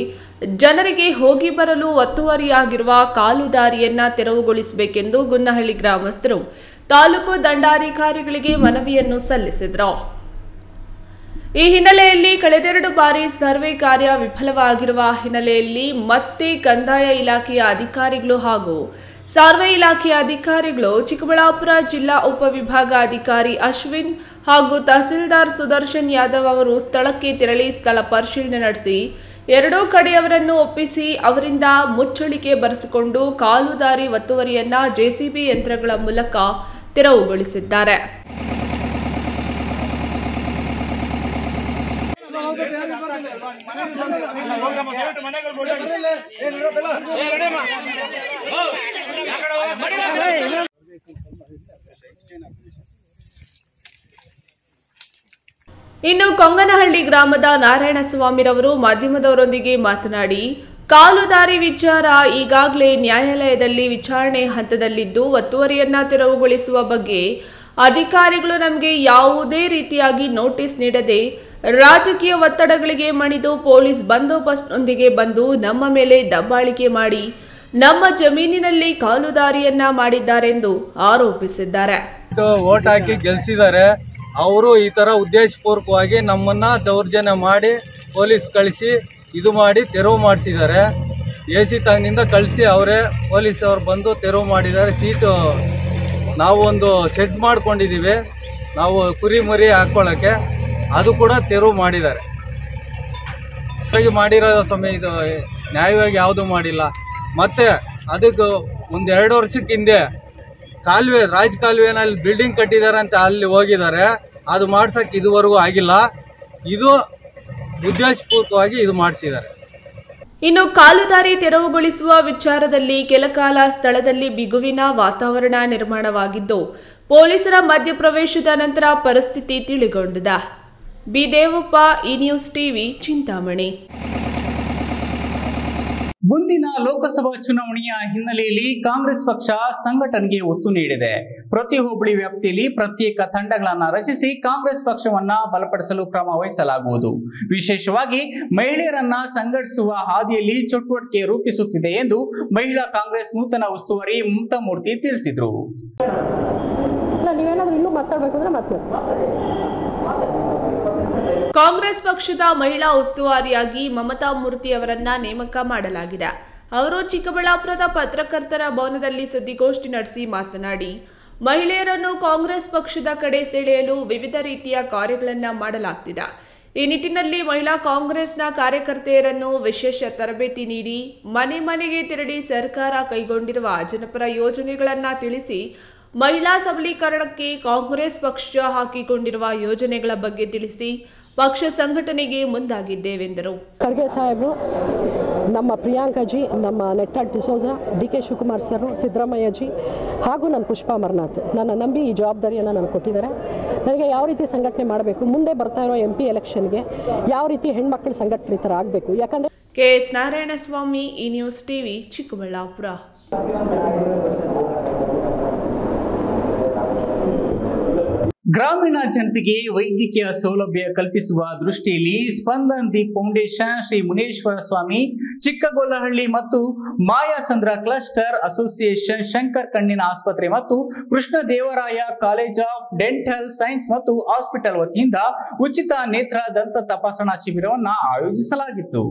ಜನರಿಗೆ ಹೋಗಿ ಬರಲು ಒತ್ತುವರಿಯಾಗಿರುವ ಕಾಲು ದಾರಿಯನ್ನು ತೆರವುಗೊಳಿಸಬೇಕೆಂದು ಗುನ್ನಹಳ್ಳಿ ಗ್ರಾಮಸ್ಥರು ತಾಲೂಕು ದಂಡಾಧಿಕಾರಿಗಳಿಗೆ ಮನವಿಯನ್ನು ಸಲ್ಲಿಸಿದರು. ಈ ಹಿನ್ನೆಲೆಯಲ್ಲಿ ಕಳೆದೆರಡು ಬಾರಿ ಸರ್ವೆ ಕಾರ್ಯ ವಿಫಲವಾಗಿರುವ ಹಿನ್ನೆಲೆಯಲ್ಲಿ ಮತ್ತೆ ಕಂದಾಯ ಇಲಾಖೆಯ ಅಧಿಕಾರಿಗಳು ಹಾಗೂ ಸರ್ವೆ ಇಲಾಖೆಯ ಅಧಿಕಾರಿಗಳು ಚಿಕ್ಕಬಳ್ಳಾಪುರ ಜಿಲ್ಲಾ ಉಪವಿಭಾಗ ಅಧಿಕಾರಿ ಅಶ್ವಿನ್ ಹಾಗೂ ತಹಸೀಲ್ದಾರ್ ಸುದರ್ಶನ್ ಯಾದವ್ ಅವರು ಸ್ಥಳಕ್ಕೆ ತೆರಳಿ ಸ್ಥಳ ಪರಿಶೀಲನೆ ನಡೆಸಿ ಎರಡೂ ಕಡೆಯವರನ್ನು ಒಪ್ಪಿಸಿ ಅವರಿಂದ ಮುಚ್ಚಳಿಕೆ ಬರೆಸಿಕೊಂಡು ಕಾಲು ದಾರಿ ಒತ್ತುವರಿಯನ್ನು ಜೆಸಿಬಿ ಯಂತ್ರಗಳ ಮೂಲಕ ತೆರವುಗೊಳಿಸಿದ್ದಾರೆ. ಇನ್ನು ಕೊಂಗನಹಳ್ಳಿ ಗ್ರಾಮದ ನಾರಾಯಣಸ್ವಾಮಿರವರು ಮಾಧ್ಯಮದವರೊಂದಿಗೆ ಮಾತನಾಡಿ, ಕಾಲು ದಾರಿ ವಿಚಾರ ಈಗಾಗಲೇ ನ್ಯಾಯಾಲಯದಲ್ಲಿ ವಿಚಾರಣೆ ಹಂತದಲ್ಲಿದ್ದು ಒತ್ತುವರಿಯನ್ನು ತೆರವುಗೊಳಿಸುವ ಬಗ್ಗೆ ಅಧಿಕಾರಿಗಳು ನಮಗೆ ಯಾವುದೇ ರೀತಿಯಾಗಿ ನೋಟಿಸ್ ನೀಡದೆ ರಾಜಕೀಯ ಒತ್ತಡಗಳಿಗೆ ಮಣಿದು ಪೊಲೀಸ್ ಬಂದೋಬಸ್ತ್ನೊಂದಿಗೆ ಬಂದು ನಮ್ಮ ಮೇಲೆ ದಬ್ಬಾಳಿಕೆ ಮಾಡಿ ನಮ್ಮ ಜಮೀನಿನಲ್ಲಿ ಕಾಲು ದಾರಿಯನ್ನ ಮಾಡಿದ್ದಾರೆಂದು ಆರೋಪಿಸಿದ್ದಾರೆ. ವೋಟ್ ಹಾಕಿ ಗೆಲ್ಸಿದ್ದಾರೆ ಅವರು. ಈ ತರ ಉದ್ದೇಶಪೂರ್ವಕವಾಗಿ ನಮ್ಮನ್ನ ದೌರ್ಜನ್ಯ ಮಾಡಿ ಪೊಲೀಸ್ ಕಳಿಸಿ ಇದು ಮಾಡಿ ತೆರವು ಮಾಡಿಸಿದ್ದಾರೆ. ಎಸಿ ತಂಗನಿಂದ ಕಳಿಸಿ ಅವರೇ ಪೊಲೀಸ್ ಅವರು ಬಂದು ತೆರವು ಮಾಡಿದ್ದಾರೆ. ಸೀಟು ನಾವು ಒಂದು ಸೆಟ್ ಮಾಡ್ಕೊಂಡಿದ್ದೀವಿ, ನಾವು ಕುರಿ ಮರಿ ಹಾಕೊಳ್ಳೋಕ್ಕೆ, ಅದು ಕೂಡ ತೆರವು ಮಾಡಿದ್ದಾರೆ. ಮಾಡಿರೋ ಸಮಯ ಇದು ನ್ಯಾಯವಾಗಿ ಯಾವುದೂ ಮಾಡಿಲ್ಲ. ಮತ್ತು ಅದಕ್ಕೆ ಒಂದೆರಡು ವರ್ಷಕ್ಕೆ ಹಿಂದೆ ಕಾಲುವೆ ರಾಜ್ ಕಾಲುವೆನಲ್ಲಿ ಬಿಲ್ಡಿಂಗ್ ಕಟ್ಟಿದ್ದಾರೆ ಅಂತ ಅಲ್ಲಿ ಹೋಗಿದ್ದಾರೆ. ಅದು ಮಾಡ್ಸೋಕ್ಕೆ ಇದುವರೆಗೂ ಆಗಿಲ್ಲ. ಇದು ಉದ್ದೇಶಪೂರ್ವಕವಾಗಿ ಇದು ಮಾಡಿಸಿದ್ದಾರೆ. ಇನ್ನು ಕಾಲುದಾರಿ ತೆರವುಗೊಳಿಸುವ ವಿಚಾರದಲ್ಲಿ ಕೆಲಕಾಲ ಸ್ಥಳದಲ್ಲಿ ಬಿಗುವಿನ ವಾತಾವರಣ ನಿರ್ಮಾಣವಾಗಿದ್ದು ಪೊಲೀಸರ ಮಧ್ಯಪ್ರವೇಶದ ನಂತರ ಪರಿಸ್ಥಿತಿ ತಿಳಿಗೊಂಡಿದೆ. B Devappa, E news TV, Chintamani. ಮುಂದಿನ ಲೋಕಸಭಾ ಚುನಾವಣೆಯ ಹಿನ್ನೆಲೆಯಲ್ಲಿ ಕಾಂಗ್ರೆಸ್ ಪಕ್ಷ ಸಂಘಟನೆಗೆ ಒತ್ತು ನೀಡಿದೆ. ಪ್ರತಿ ಹೋಬಳಿ ವ್ಯಾಪ್ತಿಯಲ್ಲಿ ಪ್ರತ್ಯೇಕ ತಂಡಗಳನ್ನು ರಚಿಸಿ ಕಾಂಗ್ರೆಸ್ ಪಕ್ಷವನ್ನು ಬಲಪಡಿಸಲು ಕ್ರಮ ವಹಿಸಲಾಗುವುದು. ವಿಶೇಷವಾಗಿ ಮಹಿಳೆಯರನ್ನ ಸಂಘಟಿಸುವ ಹಾದಿಯಲ್ಲಿ ಚಟುವಟಿಕೆ ರೂಪಿಸುತ್ತಿದೆ ಎಂದು ಮಹಿಳಾ ಕಾಂಗ್ರೆಸ್ ನೂತನ ಉಸ್ತುವಾರಿ ಮಮತಾ ಮೂರ್ತಿ ತಿಳಿಸಿದರು. ಕಾಂಗ್ರೆಸ್ ಪಕ್ಷದ ಮಹಿಳಾ ಉಸ್ತುವಾರಿಯಾಗಿ ಮಮತಾ ಮೂರ್ತಿ ಅವರನ್ನ ನೇಮಕ ಮಾಡಲಾಗಿದೆ. ಅವರು ಚಿಕ್ಕಬಳ್ಳಾಪುರದ ಪತ್ರಕರ್ತರ ಭವನದಲ್ಲಿ ಸುದ್ದಿಗೋಷ್ಠಿ ನಡೆಸಿ ಮಾತನಾಡಿ, ಮಹಿಳೆಯರನ್ನು ಕಾಂಗ್ರೆಸ್ ಪಕ್ಷದ ಕಡೆ ಸೆಳೆಯಲು ವಿವಿಧ ರೀತಿಯ ಕಾರ್ಯಗಳನ್ನು ಮಾಡಲಾಗುತ್ತಿದೆ. ಈ ನಿಟ್ಟಿನಲ್ಲಿ ಮಹಿಳಾ ಕಾಂಗ್ರೆಸ್ನ ಕಾರ್ಯಕರ್ತೆಯರನ್ನು ವಿಶೇಷ ತರಬೇತಿ ನೀಡಿ ಮನೆ ಮನೆಗೆ ತೆರಳಿ ಸರ್ಕಾರ ಕೈಗೊಂಡಿರುವ ಜನಪರ ಯೋಜನೆಗಳನ್ನು ತಿಳಿಸಿ ಮಹಿಳಾ ಸಬಲೀಕರಣಕ್ಕೆ ಕಾಂಗ್ರೆಸ್ ಪಕ್ಷ ಹಾಕಿಕೊಂಡಿರುವ ಯೋಜನೆಗಳ ಬಗ್ಗೆ ತಿಳಿಸಿ ಪಕ್ಷ ಸಂಘಟನೆಗೆ ಮುಂದಾಗಿದ್ದೇವೆಂದರು. ಖರ್ಗೆ ಸಾಹೇಬರು, ನಮ್ಮ ಪ್ರಿಯಾಂಕಾಜಿ, ನಮ್ಮ Netta D'Souza, D K Shivakumar sir, Siddaramaiah ji ಹಾಗೂ ನನ್ನ ಪುಷ್ಪಾ ಮರ್ನಾಥ್ ನನ್ನ ನಂಬಿ ಈ ಜವಾಬ್ದಾರಿಯನ್ನು ನಾನು ಕೊಟ್ಟಿದ್ದಾರೆ. ನನಗೆ ಯಾವ ರೀತಿ ಸಂಘಟನೆ ಮಾಡಬೇಕು, ಮುಂದೆ ಬರ್ತಾ ಇರೋ ಎಂ ಪಿ ಎಲೆಕ್ಷನ್ಗೆ ಯಾವ ರೀತಿ ಹೆಣ್ಮಕ್ಳು ಸಂಘಟನೆ ಆಗಬೇಕು, ಯಾಕಂದರೆ K S Narayanaswamy, E news TV, Chikkaballapur. ಗ್ರಾಮೀಣ ಜನತೆಗೆ ವೈದ್ಯಕೀಯ ಸೌಲಭ್ಯ ಕಲ್ಪಿಸುವ ದೃಷ್ಟಿಯಲ್ಲಿ ಸ್ಪಂದನ್ ದಿ ಫೌಂಡೇಶನ್, ಶ್ರೀ ಮುನೇಶ್ವರ ಸ್ವಾಮಿ, ಚಿಕ್ಕಗೊಲ್ಲಹಳ್ಳಿ ಮತ್ತು ಮಾಯಾಸಂದ್ರ ಕ್ಲಸ್ಟರ್ ಅಸೋಸಿಯೇಷನ್, ಶಂಕರ್ ಕಣ್ಣಿನ ಆಸ್ಪತ್ರೆ ಮತ್ತು Krishnadevaraya college of dental science ಮತ್ತು ಹಾಸ್ಪಿಟಲ್ ವತಿಯಿಂದ ಉಚಿತ ನೇತ್ರ ದಂತ ತಪಾಸಣಾ ಶಿಬಿರವನ್ನು ಆಯೋಜಿಸಲಾಗಿತ್ತು.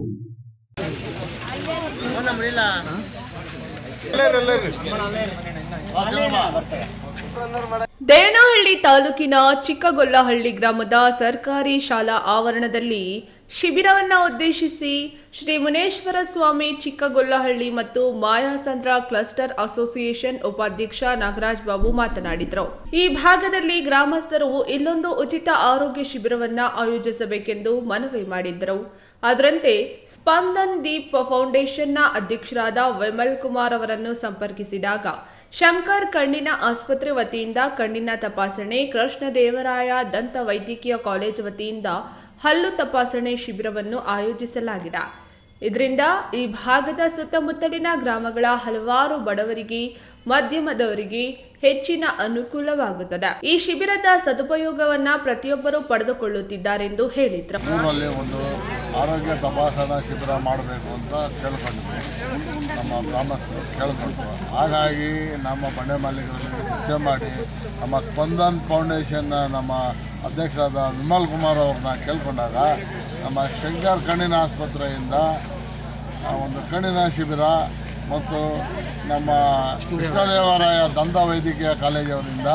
ದೇವನಹಳ್ಳಿ ತಾಲೂಕಿನ ಚಿಕ್ಕಗೊಲ್ಲಹಳ್ಳಿ ಗ್ರಾಮದ ಸರ್ಕಾರಿ ಶಾಲಾ ಆವರಣದಲ್ಲಿ ಶಿಬಿರವನ್ನು ಉದ್ದೇಶಿಸಿ ಶ್ರೀ ಮುನೇಶ್ವರ ಸ್ವಾಮಿ, ಚಿಕ್ಕಗೊಲ್ಲಹಳ್ಳಿ ಮತ್ತು ಮಾಯಾಸಂದ್ರ ಕ್ಲಸ್ಟರ್ ಅಸೋಸಿಯೇಷನ್ ಉಪಾಧ್ಯಕ್ಷ ನಾಗರಾಜ್ ಬಾಬು ಮಾತನಾಡಿದರು. ಈ ಭಾಗದಲ್ಲಿ ಗ್ರಾಮಸ್ಥರು ಇಲ್ಲೊಂದು ಉಚಿತ ಆರೋಗ್ಯ ಶಿಬಿರವನ್ನು ಆಯೋಜಿಸಬೇಕೆಂದು ಮನವಿ ಮಾಡಿದ್ದರು. ಅದರಂತೆ ಸ್ಪಂದನ್ ದೀಪ್ ಫೌಂಡೇಶನ್ನ ಅಧ್ಯಕ್ಷರಾದ ವಿಮಲ್ ಕುಮಾರ್ ಅವರನ್ನು ಸಂಪರ್ಕಿಸಿದಾಗ ಶಂಕರ್ ಕಣ್ಣಿನ ಆಸ್ಪತ್ರೆ ವತಿಯಿಂದ ಕಣ್ಣಿನ ತಪಾಸಣೆ, ಕೃಷ್ಣದೇವರಾಯ ದಂತ ವೈದ್ಯಕೀಯ ಕಾಲೇಜ್ ವತಿಯಿಂದ ಹಲ್ಲು ತಪಾಸಣೆ ಶಿಬಿರವನ್ನು ಆಯೋಜಿಸಲಾಗಿದೆ. ಇದರಿಂದ ಈ ಭಾಗದ ಸುತ್ತಮುತ್ತಲಿನ ಗ್ರಾಮಗಳ ಹಲವಾರು ಬಡವರಿಗೆ ಮಧ್ಯಮದವರಿಗೆ ಹೆಚ್ಚಿನ ಅನುಕೂಲವಾಗುತ್ತದೆ. ಈ ಶಿಬಿರದ ಸದುಪಯೋಗವನ್ನ ಪ್ರತಿಯೊಬ್ಬರು ಪಡೆದುಕೊಳ್ಳುತ್ತಿದ್ದಾರೆಂದು ಹೇಳಿದರು. ಊರಲ್ಲಿ ಒಂದು ಆರೋಗ್ಯ ತಪಾಸಣಾ ಶಿಬಿರ ಮಾಡಬೇಕು ಅಂತ ಕೇಳಿಕೊಂಡ್ವಿ. ನಮ್ಮ ಗ್ರಾಮಸ್ಥರು ಕೇಳಿಕೊಂಡ್ರು. ಹಾಗಾಗಿ ನಮ್ಮ ಬಂಡೆ ಮಾಲೀಕರಲ್ಲಿ ಚರ್ಚೆ ಮಾಡಿ ನಮ್ಮ ಸ್ಪಂದನ್ ಫೌಂಡೇಶನ್ ನಮ್ಮ ಅಧ್ಯಕ್ಷರಾದ ವಿಮಲ್ ಕುಮಾರ್ ಅವ್ರನ್ನ ಕೇಳಿಕೊಂಡಾಗ ನಮ್ಮ ಶಂಕರ್ ಕಣ್ಣಿನ ಆಸ್ಪತ್ರೆಯಿಂದ ಒಂದು ಕಣ್ಣಿನ ಶಿಬಿರ ಮತ್ತು ನಮ್ಮ ಕೃಷ್ಣದೇವರಾಯ ದಂತ ವೈದ್ಯಕೀಯ ಕಾಲೇಜಿನಿಂದ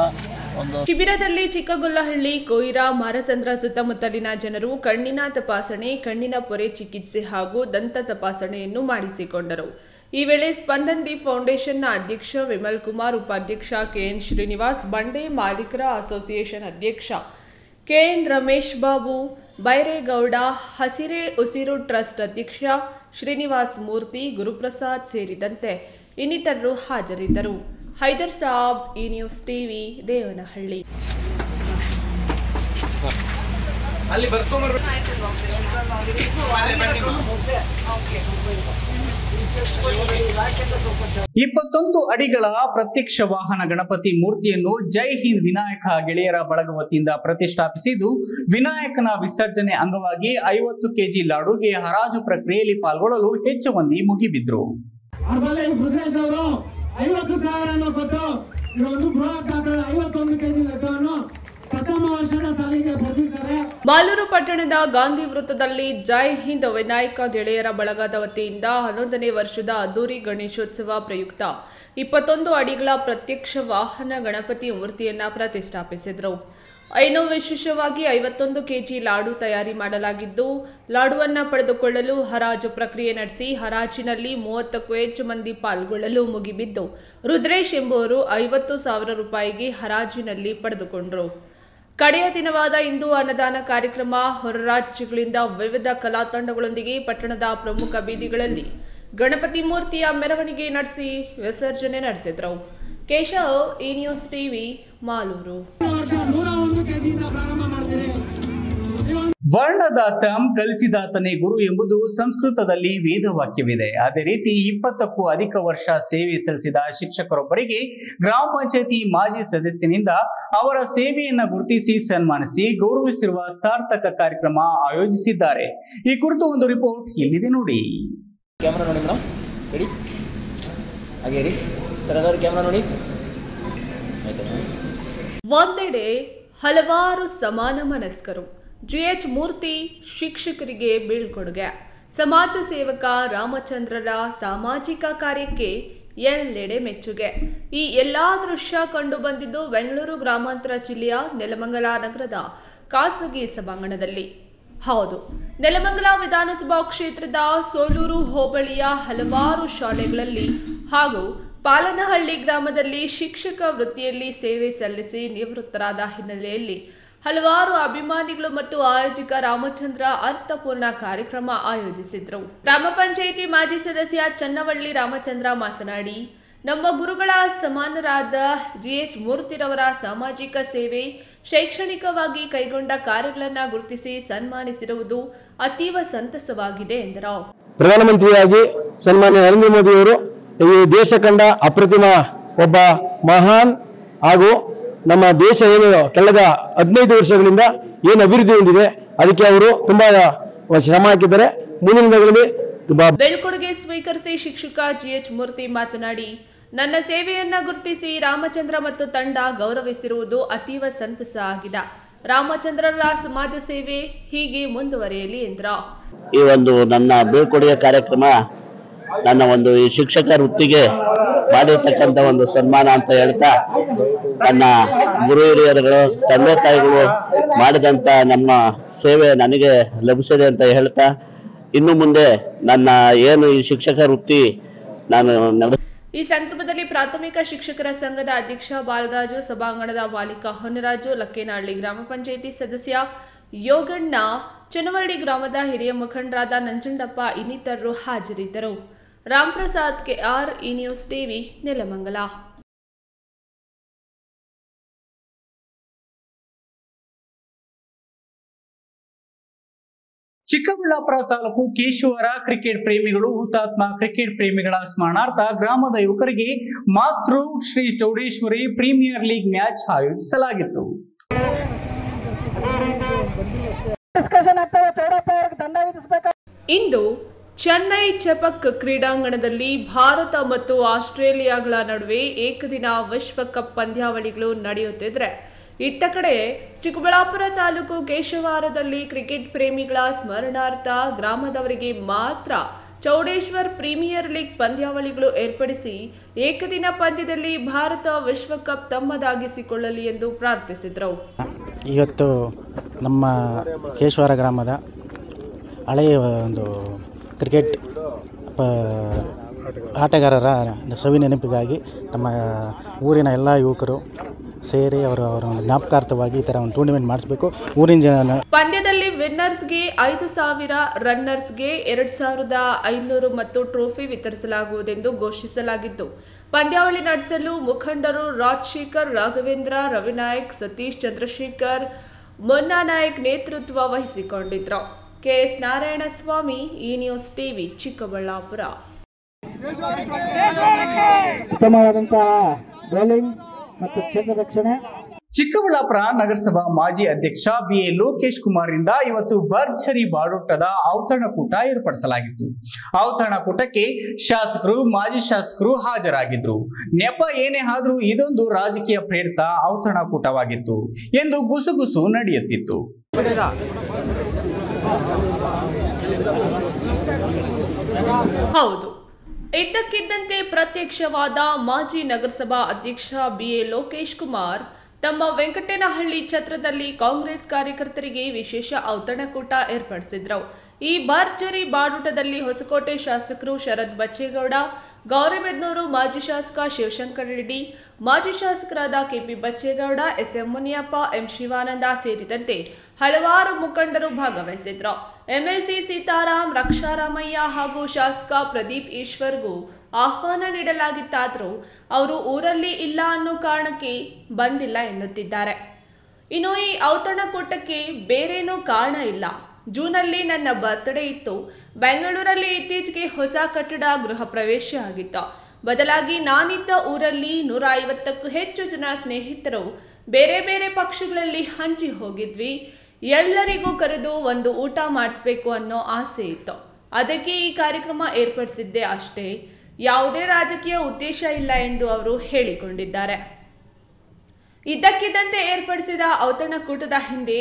ಒಂದು ಶಿಬಿರದಲ್ಲಿ ಚಿಕ್ಕಗೊಲ್ಲಹಳ್ಳಿ ಕೊಯಿರಾ ಮಾರಸಂದ್ರ ಸುತ್ತಮುತ್ತಲಿನ ಜನರು ಕಣ್ಣಿನ ತಪಾಸಣೆ ಕಣ್ಣಿನ ಪೊರೆ ಚಿಕಿತ್ಸೆ ಹಾಗೂ ದಂತ ತಪಾಸಣೆಯನ್ನು ಮಾಡಿಸಿಕೊಂಡರು. ಈ ವೇಳೆ ಸ್ಪಂದನ್ ದಿ ಫೌಂಡೇಶನ್ನ ಅಧ್ಯಕ್ಷ ವಿಮಲ್ ಕುಮಾರ್, ಉಪಾಧ್ಯಕ್ಷ ಕೆಎನ್ ಶ್ರೀನಿವಾಸ್, ಬಂಡೆ ಮಾಲೀಕರ ಅಸೋಸಿಯೇಷನ್ ಅಧ್ಯಕ್ಷ ಕೆಎನ್ ರಮೇಶ್ ಬಾಬು, ಬೈರೇಗೌಡ, ಹಸಿರೆ ಉಸಿರು ಟ್ರಸ್ಟ್ ಅಧ್ಯಕ್ಷ ಶ್ರೀನಿವಾಸ್ ಮೂರ್ತಿ, ಗುರುಪ್ರಸಾದ್ ಸೇರಿದಂತೆ ಇನ್ನಿತರರು ಹಾಜರಿದ್ದರು. Hyder Sab, E news TV, Devanahalli. ಇಪ್ಪತ್ತೊಂದು ಅಡಿಗಳ ಪ್ರತ್ಯಕ್ಷ ವಾಹನ ಗಣಪತಿ ಮೂರ್ತಿಯನ್ನು ಜೈ ಹಿಂದ್ ವಿನಾಯಕ ಗೆಳೆಯರ ಬಳಗ ವತಿಯಿಂದ ಪ್ರತಿಷ್ಠಾಪಿಸಿದ್ದು, ವಿನಾಯಕನ ವಿಸರ್ಜನೆ ಅಂಗವಾಗಿ ಐವತ್ತು ಕೆಜಿ ಲಾಡುಗೆ ಹರಾಜು ಪ್ರಕ್ರಿಯೆಯಲ್ಲಿ ಪಾಲ್ಗೊಳ್ಳಲು ಹೆಚ್ಚು ಮಂದಿ ಮುಗಿಬಿದ್ರು. ಮಾಲೂರು ಪಟ್ಟಣದ ಗಾಂಧಿ ವೃತ್ತದಲ್ಲಿ ಜೈ ಹಿಂದ್ ವಿನಾಯಕ ಗೆಳೆಯರ ಬಳಗದ ವತಿಯಿಂದ ಹನ್ನೊಂದನೇ ವರ್ಷದ ಅದ್ದೂರಿ ಗಣೇಶೋತ್ಸವ ಪ್ರಯುಕ್ತ ಇಪ್ಪತ್ತೊಂದು ಅಡಿಗಳ ಪ್ರತ್ಯಕ್ಷ ವಾಹನ ಗಣಪತಿ ಮೂರ್ತಿಯನ್ನ ಪ್ರತಿಷ್ಠಾಪಿಸಿದರು. ಇನ್ನು ವಿಶೇಷವಾಗಿ ಐವತ್ತೊಂದು ಕೆಜಿ ಲಾಡು ತಯಾರಿ ಮಾಡಲಾಗಿದ್ದು, ಲಾಡುವನ್ನು ಪಡೆದುಕೊಳ್ಳಲು ಹರಾಜು ಪ್ರಕ್ರಿಯೆ ನಡೆಸಿ ಹರಾಜಿನಲ್ಲಿ ಮೂವತ್ತಕ್ಕೂ ಹೆಚ್ಚು ಮಂದಿ ಪಾಲ್ಗೊಳ್ಳಲು ಮುಗಿಬಿದ್ದು, ರುದ್ರೇಶ್ ಎಂಬುವರು ಐವತ್ತು ಸಾವಿರ ರೂಪಾಯಿಗೆ ಹರಾಜಿನಲ್ಲಿ ಪಡೆದುಕೊಂಡರು. ಕಡೆಯ ದಿನವಾದ ಇಂದು ಅನ್ನದಾನ ಕಾರ್ಯಕ್ರಮ ಹೊರ ರಾಜ್ಯಗಳಿಂದ ವಿವಿಧ ಕಲಾ ತಂಡಗಳೊಂದಿಗೆ ಪಟ್ಟಣದ ಪ್ರಮುಖ ಬೀದಿಗಳಲ್ಲಿ ಗಣಪತಿ ಮೂರ್ತಿಯ ಮೆರವಣಿಗೆ ನಡೆಸಿ ವಿಸರ್ಜನೆ ನಡೆಸಿದರು. Keshav, E news TV, Malur. ವರ್ಣದಾತಂ ಕಲಿಸಿದಾತನೇ ಗುರು ಎಂಬುದು ಸಂಸ್ಕೃತದಲ್ಲಿ ವೇದವಾಕ್ಯವಿದೆ. ಅದೇ ರೀತಿ ಇಪ್ಪತ್ತಕ್ಕೂ ಅಧಿಕ ವರ್ಷ ಸೇವೆ ಸಲ್ಲಿಸಿದ ಶಿಕ್ಷಕರೊಬ್ಬರಿಗೆ ಗ್ರಾಮ ಪಂಚಾಯಿತಿ ಮಾಜಿ ಸದಸ್ಯನಿಂದ ಅವರ ಸೇವೆಯನ್ನು ಗುರುತಿಸಿ ಸನ್ಮಾನಿಸಿ ಗೌರವಿಸಿರುವ ಸಾರ್ಥಕ ಕಾರ್ಯಕ್ರಮ ಆಯೋಜಿಸಿದ್ದಾರೆ. ಈ ಕುರಿತು ಒಂದು ರಿಪೋರ್ಟ್ ಇಲ್ಲಿದೆ ನೋಡಿ. ಕ್ಯಾಮರಾ ನೋಡಿ ಮೇಡಮ್, ರೆಡಿ ಹಾಗೇರಿ ಸರ್, ಅದರ ಕ್ಯಾಮರಾ ನೋಡಿ. ಒಂದೆಡೆ ಹಲವಾರು ಸಮಾನ ಮನಸ್ಕರು ಜಿಎಚ್ ಮೂರ್ತಿ ಶಿಕ್ಷಕರಿಗೆ ಬೀಳ್ಕೊಡುಗೆ. ಸಮಾಜ ಸೇವಕ ರಾಮಚಂದ್ರರ ಸಾಮಾಜಿಕ ಕಾರ್ಯಕ್ಕೆ ಎಲ್ಲೆಡೆ ಮೆಚ್ಚುಗೆ. ಈ ಎಲ್ಲ ದೃಶ್ಯ ಕಂಡು ಬಂದಿದ್ದು ಬೆಂಗಳೂರು ಗ್ರಾಮಾಂತರ ಜಿಲ್ಲೆಯ ನೆಲಮಂಗಲ ನಗರದ ಖಾಸಗಿ ಸಭಾಂಗಣದಲ್ಲಿ. ಹೌದು, ನೆಲಮಂಗಲ ವಿಧಾನಸಭಾ ಕ್ಷೇತ್ರದ ಸೋಲೂರು ಹೋಬಳಿಯ ಹಲವಾರು ಶಾಲೆಗಳಲ್ಲಿ ಹಾಗೂ ಪಾಲನಹಳ್ಳಿ ಗ್ರಾಮದಲ್ಲಿ ಶಿಕ್ಷಕ ವೃತ್ತಿಯಲ್ಲಿ ಸೇವೆ ಸಲ್ಲಿಸಿ ನಿವೃತ್ತರಾದ ಹಿನ್ನೆಲೆಯಲ್ಲಿ ಹಲವಾರು ಅಭಿಮಾನಿಗಳು ಮತ್ತು ಆಯೋಜಕ ರಾಮಚಂದ್ರ ಅರ್ಥಪೂರ್ಣ ಕಾರ್ಯಕ್ರಮ ಆಯೋಜಿಸಿದ್ರು. ಗ್ರಾಮ ಪಂಚಾಯಿತಿ ಮಾಜಿ ಸದಸ್ಯ ಚನ್ನವಳ್ಳಿ ರಾಮಚಂದ್ರ ಮಾತನಾಡಿ, ನಮ್ಮ ಗುರುಗಳ ಸಮಾನರಾದ ಜಿಎಚ್ ಮೂರ್ತಿರವರ ಸಾಮಾಜಿಕ ಸೇವೆ ಶೈಕ್ಷಣಿಕವಾಗಿ ಕೈಗೊಂಡ ಕಾರ್ಯಗಳನ್ನು ಗುರುತಿಸಿ ಸನ್ಮಾನಿಸಿರುವುದು ಅತೀವ ಸಂತಸವಾಗಿದೆ ಎಂದರು. ಪ್ರಧಾನಮಂತ್ರಿಯಾಗಿ ಸನ್ಮಾನ್ಯ ನರೇಂದ್ರ ಮೋದಿಯವರು ಈ ದೇಶ ಕಂಡ ಅಪ್ರತಿಮ ಒಬ್ಬ ಮಹಾನ್ ಹಾಗೂ ನಮ್ಮ ದೇಶ ಏನು ಕಳೆದ ಹದಿನೈದು ವರ್ಷಗಳಿಂದ ಏನು ಅಭಿವೃದ್ಧಿ ಹೊಂದಿದೆ ಅದಕ್ಕೆ ಅವರು ತುಂಬಾ ಶ್ರಮ ಹಾಕಿದ್ದಾರೆ. ಮುಂದಿನ ದಿನಗಳಲ್ಲಿ ಬೆಳ್ಕೊಡುಗೆ ಸ್ವೀಕರಿಸಿ ಶಿಕ್ಷಕ ಜಿಎಚ್ ಮೂರ್ತಿ ಮಾತನಾಡಿ, ನನ್ನ ಸೇವೆಯನ್ನ ಗುರುತಿಸಿ ರಾಮಚಂದ್ರ ಮತ್ತು ತಂಡ ಗೌರವಿಸಿರುವುದು ಅತೀವ ಸಂತಸ ಆಗಿದೆ. ರಾಮಚಂದ್ರರ ಸಮಾಜ ಸೇವೆ ಹೀಗೆ ಮುಂದುವರಿಯಲಿ ಎಂದರು. ಈ ಒಂದು ನನ್ನ ಬೀಳ್ಕೊಡುಗೆ ಕಾರ್ಯಕ್ರಮ ನನ್ನ ಒಂದು ಈ ಶಿಕ್ಷಕ ವೃತ್ತಿಗೆ ಮಾಡಿರ್ತಕ್ಕಂಥ ಒಂದು ಸನ್ಮಾನ ಅಂತ ಹೇಳ್ತಾ, ನನ್ನ ಗುರು ಹಿರಿಯರುಗಳು ತಂದೆ ತಾಯಿಗಳು ಮಾಡಿದಂತ ನಮ್ಮ ಸೇವೆ ನನಗೆ ಲಭಿಸಿದೆ ಅಂತ ಹೇಳ್ತಾ, ಇನ್ನು ಮುಂದೆ ನನ್ನ ಏನು ಈ ಶಿಕ್ಷಕ ವೃತ್ತಿ ನಾನು. ಈ ಸಂದರ್ಭದಲ್ಲಿ ಪ್ರಾಥಮಿಕ ಶಿಕ್ಷಕರ ಸಂಘದ ಅಧ್ಯಕ್ಷ ಬಾಲರಾಜು, ಸಭಾಂಗಣದ ಮಾಲೀಕ ಹೊನ್ನರಾಜು, ಲಕ್ಕೇನಹಳ್ಳಿ ಗ್ರಾಮ ಪಂಚಾಯಿತಿ ಸದಸ್ಯ ಯೋಗಣ್ಣ, ಚನ್ನವಳ್ಳಿ ಗ್ರಾಮದ ಹಿರಿಯ ಮುಖಂಡರಾದ ನಂಜುಂಡಪ್ಪ ಇನ್ನಿತರರು ಹಾಜರಿದ್ದರು. Ramprasad, K R, E news TV, Nelamangala. Chikkaballapur taluk ಕೇಶವರ ಕ್ರಿಕೆಟ್ ಪ್ರೇಮಿಗಳು ಹುತಾತ್ಮ ಕ್ರಿಕೆಟ್ ಪ್ರೇಮಿಗಳ ಸ್ಮರಣಾರ್ಥ ಗ್ರಾಮದ ಯುವಕರಿಗೆ ಮಾತೃ Shri Chowdeshwari premier league match ಆಯೋಜಿಸಲಾಗಿತ್ತು. ಇಂದು ಚೆನ್ನೈ ಚೆಪಕ್ ಕ್ರೀಡಾಂಗಣದಲ್ಲಿ ಭಾರತ ಮತ್ತು ಆಸ್ಟ್ರೇಲಿಯಾಗಳ ನಡುವೆ ಏಕದಿನ ವಿಶ್ವಕಪ್ ಪಂದ್ಯಾವಳಿಗಳು ನಡೆಯುತ್ತಿದ್ದರೆ, ಇತ್ತ ಕಡೆ ಚಿಕ್ಕಬಳ್ಳಾಪುರ ತಾಲೂಕು ಕೇಶವಾರದಲ್ಲಿ ಕ್ರಿಕೆಟ್ ಪ್ರೇಮಿಗಳ ಸ್ಮರಣಾರ್ಥ ಗ್ರಾಮದವರಿಗೆ ಮಾತ್ರ ಚೌಡೇಶ್ವರ್ ಪ್ರೀಮಿಯರ್ ಲೀಗ್ ಪಂದ್ಯಾವಳಿಗಳು ಏರ್ಪಡಿಸಿ ಏಕದಿನ ಪಂದ್ಯದಲ್ಲಿ ಭಾರತ ವಿಶ್ವಕಪ್ ತಮ್ಮದಾಗಿಸಿಕೊಳ್ಳಲಿ ಎಂದು ಪ್ರಾರ್ಥಿಸಿದರು. ಇವತ್ತು ನಮ್ಮ ಕೇಶವಾರ ಗ್ರಾಮದ ಹಳೆಯ ಒಂದು ಕ್ರಿಕೆಟ್ ಆಟಗಾರರ ಸವಿ ನೆನಪಿಗಾಗಿ ನಮ್ಮ ಊರಿನ ಎಲ್ಲ ಯುವಕರು ಸೇರಿ ಅವರ ಜ್ಞಾಪಕಾರ್ಥವಾಗಿ ಈ ತರ ಒಂದು ಟೂರ್ನಿಮೆಂಟ್ ಮಾಡಿಸಬೇಕು. ಊರಿನ ಜನ ಪಂದ್ಯದಲ್ಲಿ ವಿನ್ನರ್ಸ್ಗೆ ಐದು ಸಾವಿರ ರನ್ನರ್ಸ್ಗೆ ಎರಡು ಸಾವಿರದ ಐನೂರು ಮತ್ತು ಟ್ರೋಫಿ ವಿತರಿಸಲಾಗುವುದೆಂದು ಘೋಷಿಸಲಾಗಿತ್ತು. ಪಂದ್ಯಾವಳಿ ನಡೆಸಲು ಮುಖಂಡರು ರಾಜಶೇಖರ್, ರಾಘವೇಂದ್ರ, ರವಿನಾಯಕ್, ಸತೀಶ್, ಚಂದ್ರಶೇಖರ್, ಮೊನ್ನಾ ನಾಯಕ್ ನೇತೃತ್ವ ವಹಿಸಿಕೊಂಡಿದ್ರು. KS Narayanaswamy, E news TV, Chikkaballapur. Chikkaballapur ನಗರಸಭಾ ಮಾಜಿ ಅಧ್ಯಕ್ಷ ಬಿ ಎ ಲೋಕೇಶ್ ಕುಮಾರ್ ರಿಂದ ಇವತ್ತು ಭರ್ಜರಿ ಬಾಡೂಟದ ಔತಣಕೂಟ ಏರ್ಪಡಿಸಲಾಗಿತ್ತು. ಔತಣಕೂಟಕ್ಕೆ ಶಾಸಕರು, ಮಾಜಿ ಶಾಸಕರು ಹಾಜರಾಗಿದ್ರು. ನೆಪ ಏನೇ ಆದ್ರೂ ಇದೊಂದು ರಾಜಕೀಯ ಪ್ರೇರಿತ ಔತಣಕೂಟವಾಗಿತ್ತು ಎಂದು ಗುಸುಗುಸು ನಡೆಯುತ್ತಿತ್ತು. ಹೌದು, ಇದ್ದಕ್ಕಿದ್ದಂತೆ ಪ್ರತ್ಯಕ್ಷವಾದ ಮಾಜಿ ನಗರಸಭಾ ಅಧ್ಯಕ್ಷ ಬಿ ಎ ಲೋಕೇಶ್ ಕುಮಾರ್ ತಮ್ಮ ವೆಂಕಟೇನಹಳ್ಳಿ ಛತ್ರದಲ್ಲಿ ಕಾಂಗ್ರೆಸ್ ಕಾರ್ಯಕರ್ತರಿಗೆ ವಿಶೇಷ ಔತಣಕೂಟ ಏರ್ಪಡಿಸಿದ್ರು. ಈ ಭರ್ಜರಿ ಬಾಡೂಟದಲ್ಲಿ ಹೊಸಕೋಟೆ ಶಾಸಕರು ಶರತ್ ಬಚ್ಚೇಗೌಡ, ಗೌರಿಬಿದ್ನೂರು ಮಾಜಿ ಶಾಸಕ ಶಿವಶಂಕರ ರೆಡ್ಡಿ, ಮಾಜಿ ಶಾಸಕರಾದ KP Bachegowda, S M Muniyappa, M Shivananda ಸೇರಿದಂತೆ ಹಲವಾರು ಮುಖಂಡರು ಭಾಗವಹಿಸಿದ್ರು. ಎಂಎಲ್ಸಿ ಸೀತಾರಾಮ್, ರಕ್ಷಾರಾಮಯ್ಯ ಹಾಗೂ ಶಾಸಕ ಪ್ರದೀಪೇಶ್ವರ್ಗೂ ಆಹ್ವಾನ ನೀಡಲಾಗಿತ್ತಾದರೂ ಅವರು ಊರಲ್ಲಿ ಇಲ್ಲ ಅನ್ನೋ ಕಾರಣಕ್ಕೆ ಬಂದಿಲ್ಲ ಎನ್ನುತ್ತಿದ್ದಾರೆ. ಇನ್ನು ಈ ಔತಣಕೂಟಕ್ಕೆ ಬೇರೇನೂ ಕಾರಣ ಇಲ್ಲ. ಜೂನಲ್ಲಿ ನನ್ನ ಬರ್ತ್ಡೇ ಇತ್ತು. ಬೆಂಗಳೂರಲ್ಲಿ ಇತ್ತೀಚೆಗೆ ಹೊಸ ಕಟ್ಟಡ ಗೃಹ ಪ್ರವೇಶ ಆಗಿತ್ತು. ಬದಲಾಗಿ ನಾನಿದ್ದ ಊರಲ್ಲಿ ನೂರ ಐವತ್ತಕ್ಕೂ ಹೆಚ್ಚು ಜನ ಸ್ನೇಹಿತರು ಬೇರೆ ಬೇರೆ ಪಕ್ಷಗಳಲ್ಲಿ ಹಂಚಿ ಹೋಗಿದ್ವಿ. ಎಲ್ಲರಿಗೂ ಕರೆದು ಒಂದು ಊಟ ಮಾಡಿಸ್ಬೇಕು ಅನ್ನೋ ಆಸೆ ಇತ್ತು. ಅದಕ್ಕೆ ಈ ಕಾರ್ಯಕ್ರಮ ಏರ್ಪಡಿಸಿದ್ದೆ ಅಷ್ಟೇ, ಯಾವುದೇ ರಾಜಕೀಯ ಉದ್ದೇಶ ಇಲ್ಲ ಎಂದು ಅವರು ಹೇಳಿಕೊಂಡಿದ್ದಾರೆ. ಇದ್ದಕ್ಕಿದ್ದಂತೆ ಏರ್ಪಡಿಸಿದ ಔತಣಕೂಟದ ಹಿಂದೆ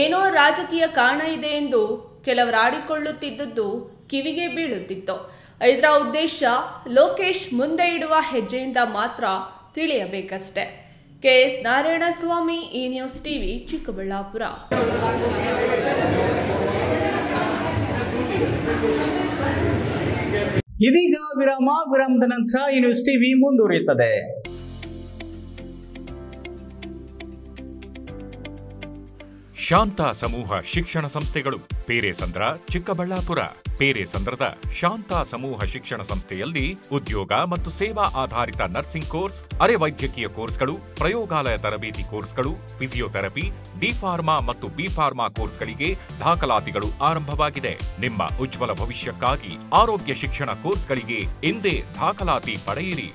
ಏನೋ ರಾಜಕೀಯ ಕಾರಣ ಇದೆ ಎಂದು ಕೆಲವರು ಆಡಿಕೊಳ್ಳುತ್ತಿದ್ದುದು ಕಿವಿಗೆ ಬೀಳುತ್ತಿತ್ತು. ಇದರ ಉದ್ದೇಶ ಲೋಕೇಶ್ ಮುಂದೆ ಇಡುವ ಹೆಜ್ಜೆಯಿಂದ ಮಾತ್ರ ತಿಳಿಯಬೇಕಷ್ಟೆ. KS Narayanaswamy, E news TV, Chikkaballapur. ಇದೀಗ ವಿರಾಮ. ವಿರಾಮದ ನಂತರ ಎನ್ಎಸ್ ಟಿವಿ ಮುಂದುವರಿಯುತ್ತದೆ. ಶಾಂತ ಸಮೂಹ ಶಿಕ್ಷಣ ಸಂಸ್ಥೆಗಳು ಪೇರೆಸಂದ್ರ, ಚಿಕ್ಕಬಳ್ಳಾಪುರ. ಪೇರೆಸಂದ್ರದ ಶಾಂತ ಸಮೂಹ ಶಿಕ್ಷಣ ಸಂಸ್ಥೆಯಲ್ಲಿ ಉದ್ಯೋಗ ಮತ್ತು ಸೇವಾ ಆಧಾರಿತ ನರ್ಸಿಂಗ್ ಕೋರ್ಸ್, ಅರೆ ವೈದ್ಯಕೀಯ ಕೋರ್ಸ್ಗಳು, ಪ್ರಯೋಗಾಲಯ ತರಬೇತಿ ಕೋರ್ಸ್ಗಳು, ಫಿಸಿಯೋಥೆರಪಿ, ಡಿಫಾರ್ಮಾ ಮತ್ತು ಬಿಫಾರ್ಮಾ ಕೋರ್ಸ್ಗಳಿಗೆ ದಾಖಲಾತಿಗಳು ಆರಂಭವಾಗಿದೆ. ನಿಮ್ಮ ಉಜ್ವಲ ಭವಿಷ್ಯಕ್ಕಾಗಿ ಆರೋಗ್ಯ ಶಿಕ್ಷಣ ಕೋರ್ಸ್ಗಳಿಗೆ ಎಂದೇ ದಾಖಲಾತಿ ಪಡೆಯಿರಿ.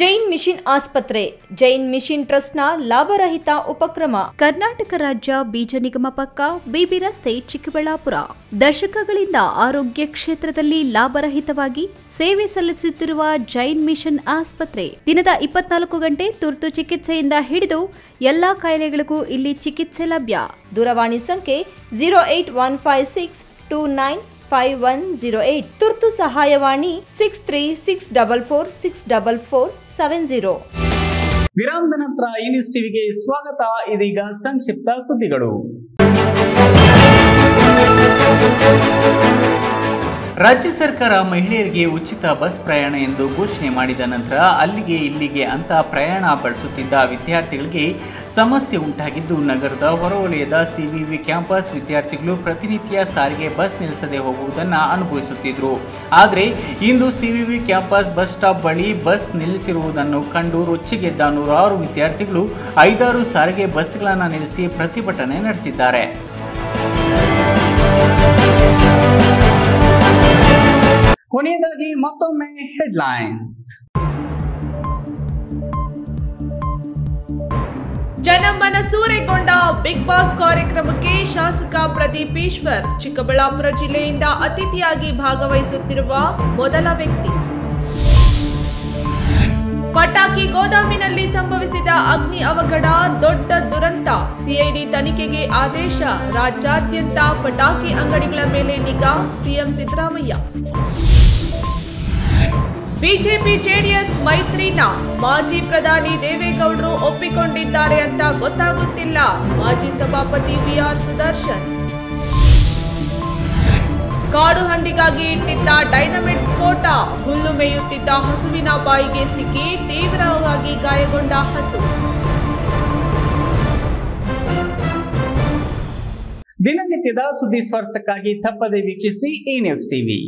ಜೈನ್ ಮಿಷನ್ ಆಸ್ಪತ್ರೆ, ಜೈನ್ ಮಿಷನ್ ಟ್ರಸ್ಟ್ನ ಲಾಭರಹಿತ ಉಪಕ್ರಮ. ಕರ್ನಾಟಕ ರಾಜ್ಯ ಬೀಜ ನಿಗಮ ಪಕ್ಕ, ಬಿಬಿ ರಸ್ತೆ, ಚಿಕ್ಕಬಳ್ಳಾಪುರ. ದಶಕಗಳಿಂದ ಆರೋಗ್ಯ ಕ್ಷೇತ್ರದಲ್ಲಿ ಲಾಭರಹಿತವಾಗಿ ಸೇವೆ ಸಲ್ಲಿಸುತ್ತಿರುವ ಜೈನ್ ಮಿಷನ್ ಆಸ್ಪತ್ರೆ ದಿನದ ಇಪ್ಪತ್ನಾಲ್ಕು ಗಂಟೆ ತುರ್ತು ಚಿಕಿತ್ಸೆಯಿಂದ ಹಿಡಿದು ಎಲ್ಲಾ ಕಾಯಿಲೆಗಳಿಗೂ ಇಲ್ಲಿ ಚಿಕಿತ್ಸೆ ಲಭ್ಯ. ದೂರವಾಣಿ ಸಂಖ್ಯೆ zero eight one five six two nine five one zero eight, ತುರ್ತು ಸಹಾಯವಾಣಿ six three six double four six double four seven zero. ವಿರಾಮದ ನಂತರ ಇನ್ಯೂಸ್ ಟಿವಿಗೆ ಸ್ವಾಗತ. ಇದೀಗ ಸಂಕ್ಷಿಪ್ತ ಸುದ್ದಿಗಳು. ರಾಜ್ಯ ಸರ್ಕಾರ ಮಹಿಳೆಯರಿಗೆ ಉಚಿತ ಬಸ್ ಪ್ರಯಾಣ ಎಂದು ಘೋಷಣೆ ಮಾಡಿದ ನಂತರ ಅಲ್ಲಿಗೆ ಇಲ್ಲಿಗೆ ಅಂತ ಪ್ರಯಾಣ ಬಳಸುತ್ತಿದ್ದ ವಿದ್ಯಾರ್ಥಿಗಳಿಗೆ ಸಮಸ್ಯೆ ಉಂಟಾಗಿದ್ದು, ನಗರದ ಹೊರವಲಯದ ಸಿವಿವಿ ಕ್ಯಾಂಪಸ್ ವಿದ್ಯಾರ್ಥಿಗಳು ಪ್ರತಿನಿತ್ಯ ಸಾರಿಗೆ ಬಸ್ ನಿಲ್ಲಿಸದೆ ಹೋಗುವುದನ್ನು ಅನುಭವಿಸುತ್ತಿದ್ದರು. ಆದರೆ ಇಂದು ಸಿವಿವಿ ಕ್ಯಾಂಪಸ್ ಬಸ್ ಸ್ಟಾಪ್ ಬಳಿ ಬಸ್ ನಿಲ್ಲಿಸಿರುವುದನ್ನು ಕಂಡು ರೊಚ್ಚಿಗೆದ್ದ ನೂರಾರು ವಿದ್ಯಾರ್ಥಿಗಳು ಐದಾರು ಸಾರಿಗೆ ಬಸ್ಗಳನ್ನು ನಿಲ್ಲಿಸಿ ಪ್ರತಿಭಟನೆ ನಡೆಸಿದ್ದಾರೆ. ಕೊನೆಯದಾಗಿ ಮತ್ತೊಮ್ಮೆ ಹೆಡ್ಲೈನ್ಸ್. ಜನಮನ ಸೂರೆಗೊಂಡ ಬಿಗ್ ಬಾಸ್ ಕಾರ್ಯಕ್ರಮಕ್ಕೆ ಶಾಸಕ ಪ್ರದೀಪೇಶ್ವರ್ ಚಿಕ್ಕಬಳ್ಳಾಪುರ ಜಿಲ್ಲೆಯಿಂದ ಅತಿಥಿಯಾಗಿ ಭಾಗವಹಿಸುತ್ತಿರುವ ಮೊದಲ ವ್ಯಕ್ತಿ. ಪಟಾಕಿ ಗೋದಾಮಿನಲ್ಲಿ ಸಂಭವಿಸಿದ ಅಗ್ನಿ ಅವಘಡ ದೊಡ್ಡ ದುರಂತ. ಸಿಐಡಿ ತನಿಖೆಗೆ ಆದೇಶ. ರಾಜ್ಯಾದ್ಯಂತ ಪಟಾಕಿ ಅಂಗಡಿಗಳ ಮೇಲೆ ನಿಗಾ. ಸಿಎಂ ಸಿದ್ದರಾಮಯ್ಯ. ಬಿಜೆಪಿ ಜೆಡಿಎಸ್ ಮೈತ್ರಿನ ಮಾಜಿ ಪ್ರಧಾನಿ ದೇವೇಗೌಡರು ಒಪ್ಪಿಕೊಂಡಿದ್ದಾರೆ ಅಂತ ಗೊತ್ತಾಗುತ್ತಿಲ್ಲ. ಮಾಜಿ ಸಭಾಪತಿ ಬಿ ಆರ್ ಸುದರ್ಶನ್. ಕಾಡು ಹಂದಿಗಾಗಿ ಇಟ್ಟಿದ್ದ ಡೈನಮೈಟ್ ಸ್ಫೋಟ. ಹುಲ್ಲು ಮೇಯುತ್ತಿದ್ದ ಹಸುವಿನ ಬಾಯಿಗೆ ಸಿಕ್ಕಿ ತೀವ್ರವಾಗಿ ಗಾಯಗೊಂಡ ಹಸು. ದಿನನಿತ್ಯದ ಸುದ್ದಿ ಸ್ಪರ್ಶಕ್ಕಾಗಿ ತಪ್ಪದೆ ವೀಕ್ಷಿಸಿ ಇ ನ್ಯೂಸ್ ಟಿವಿ.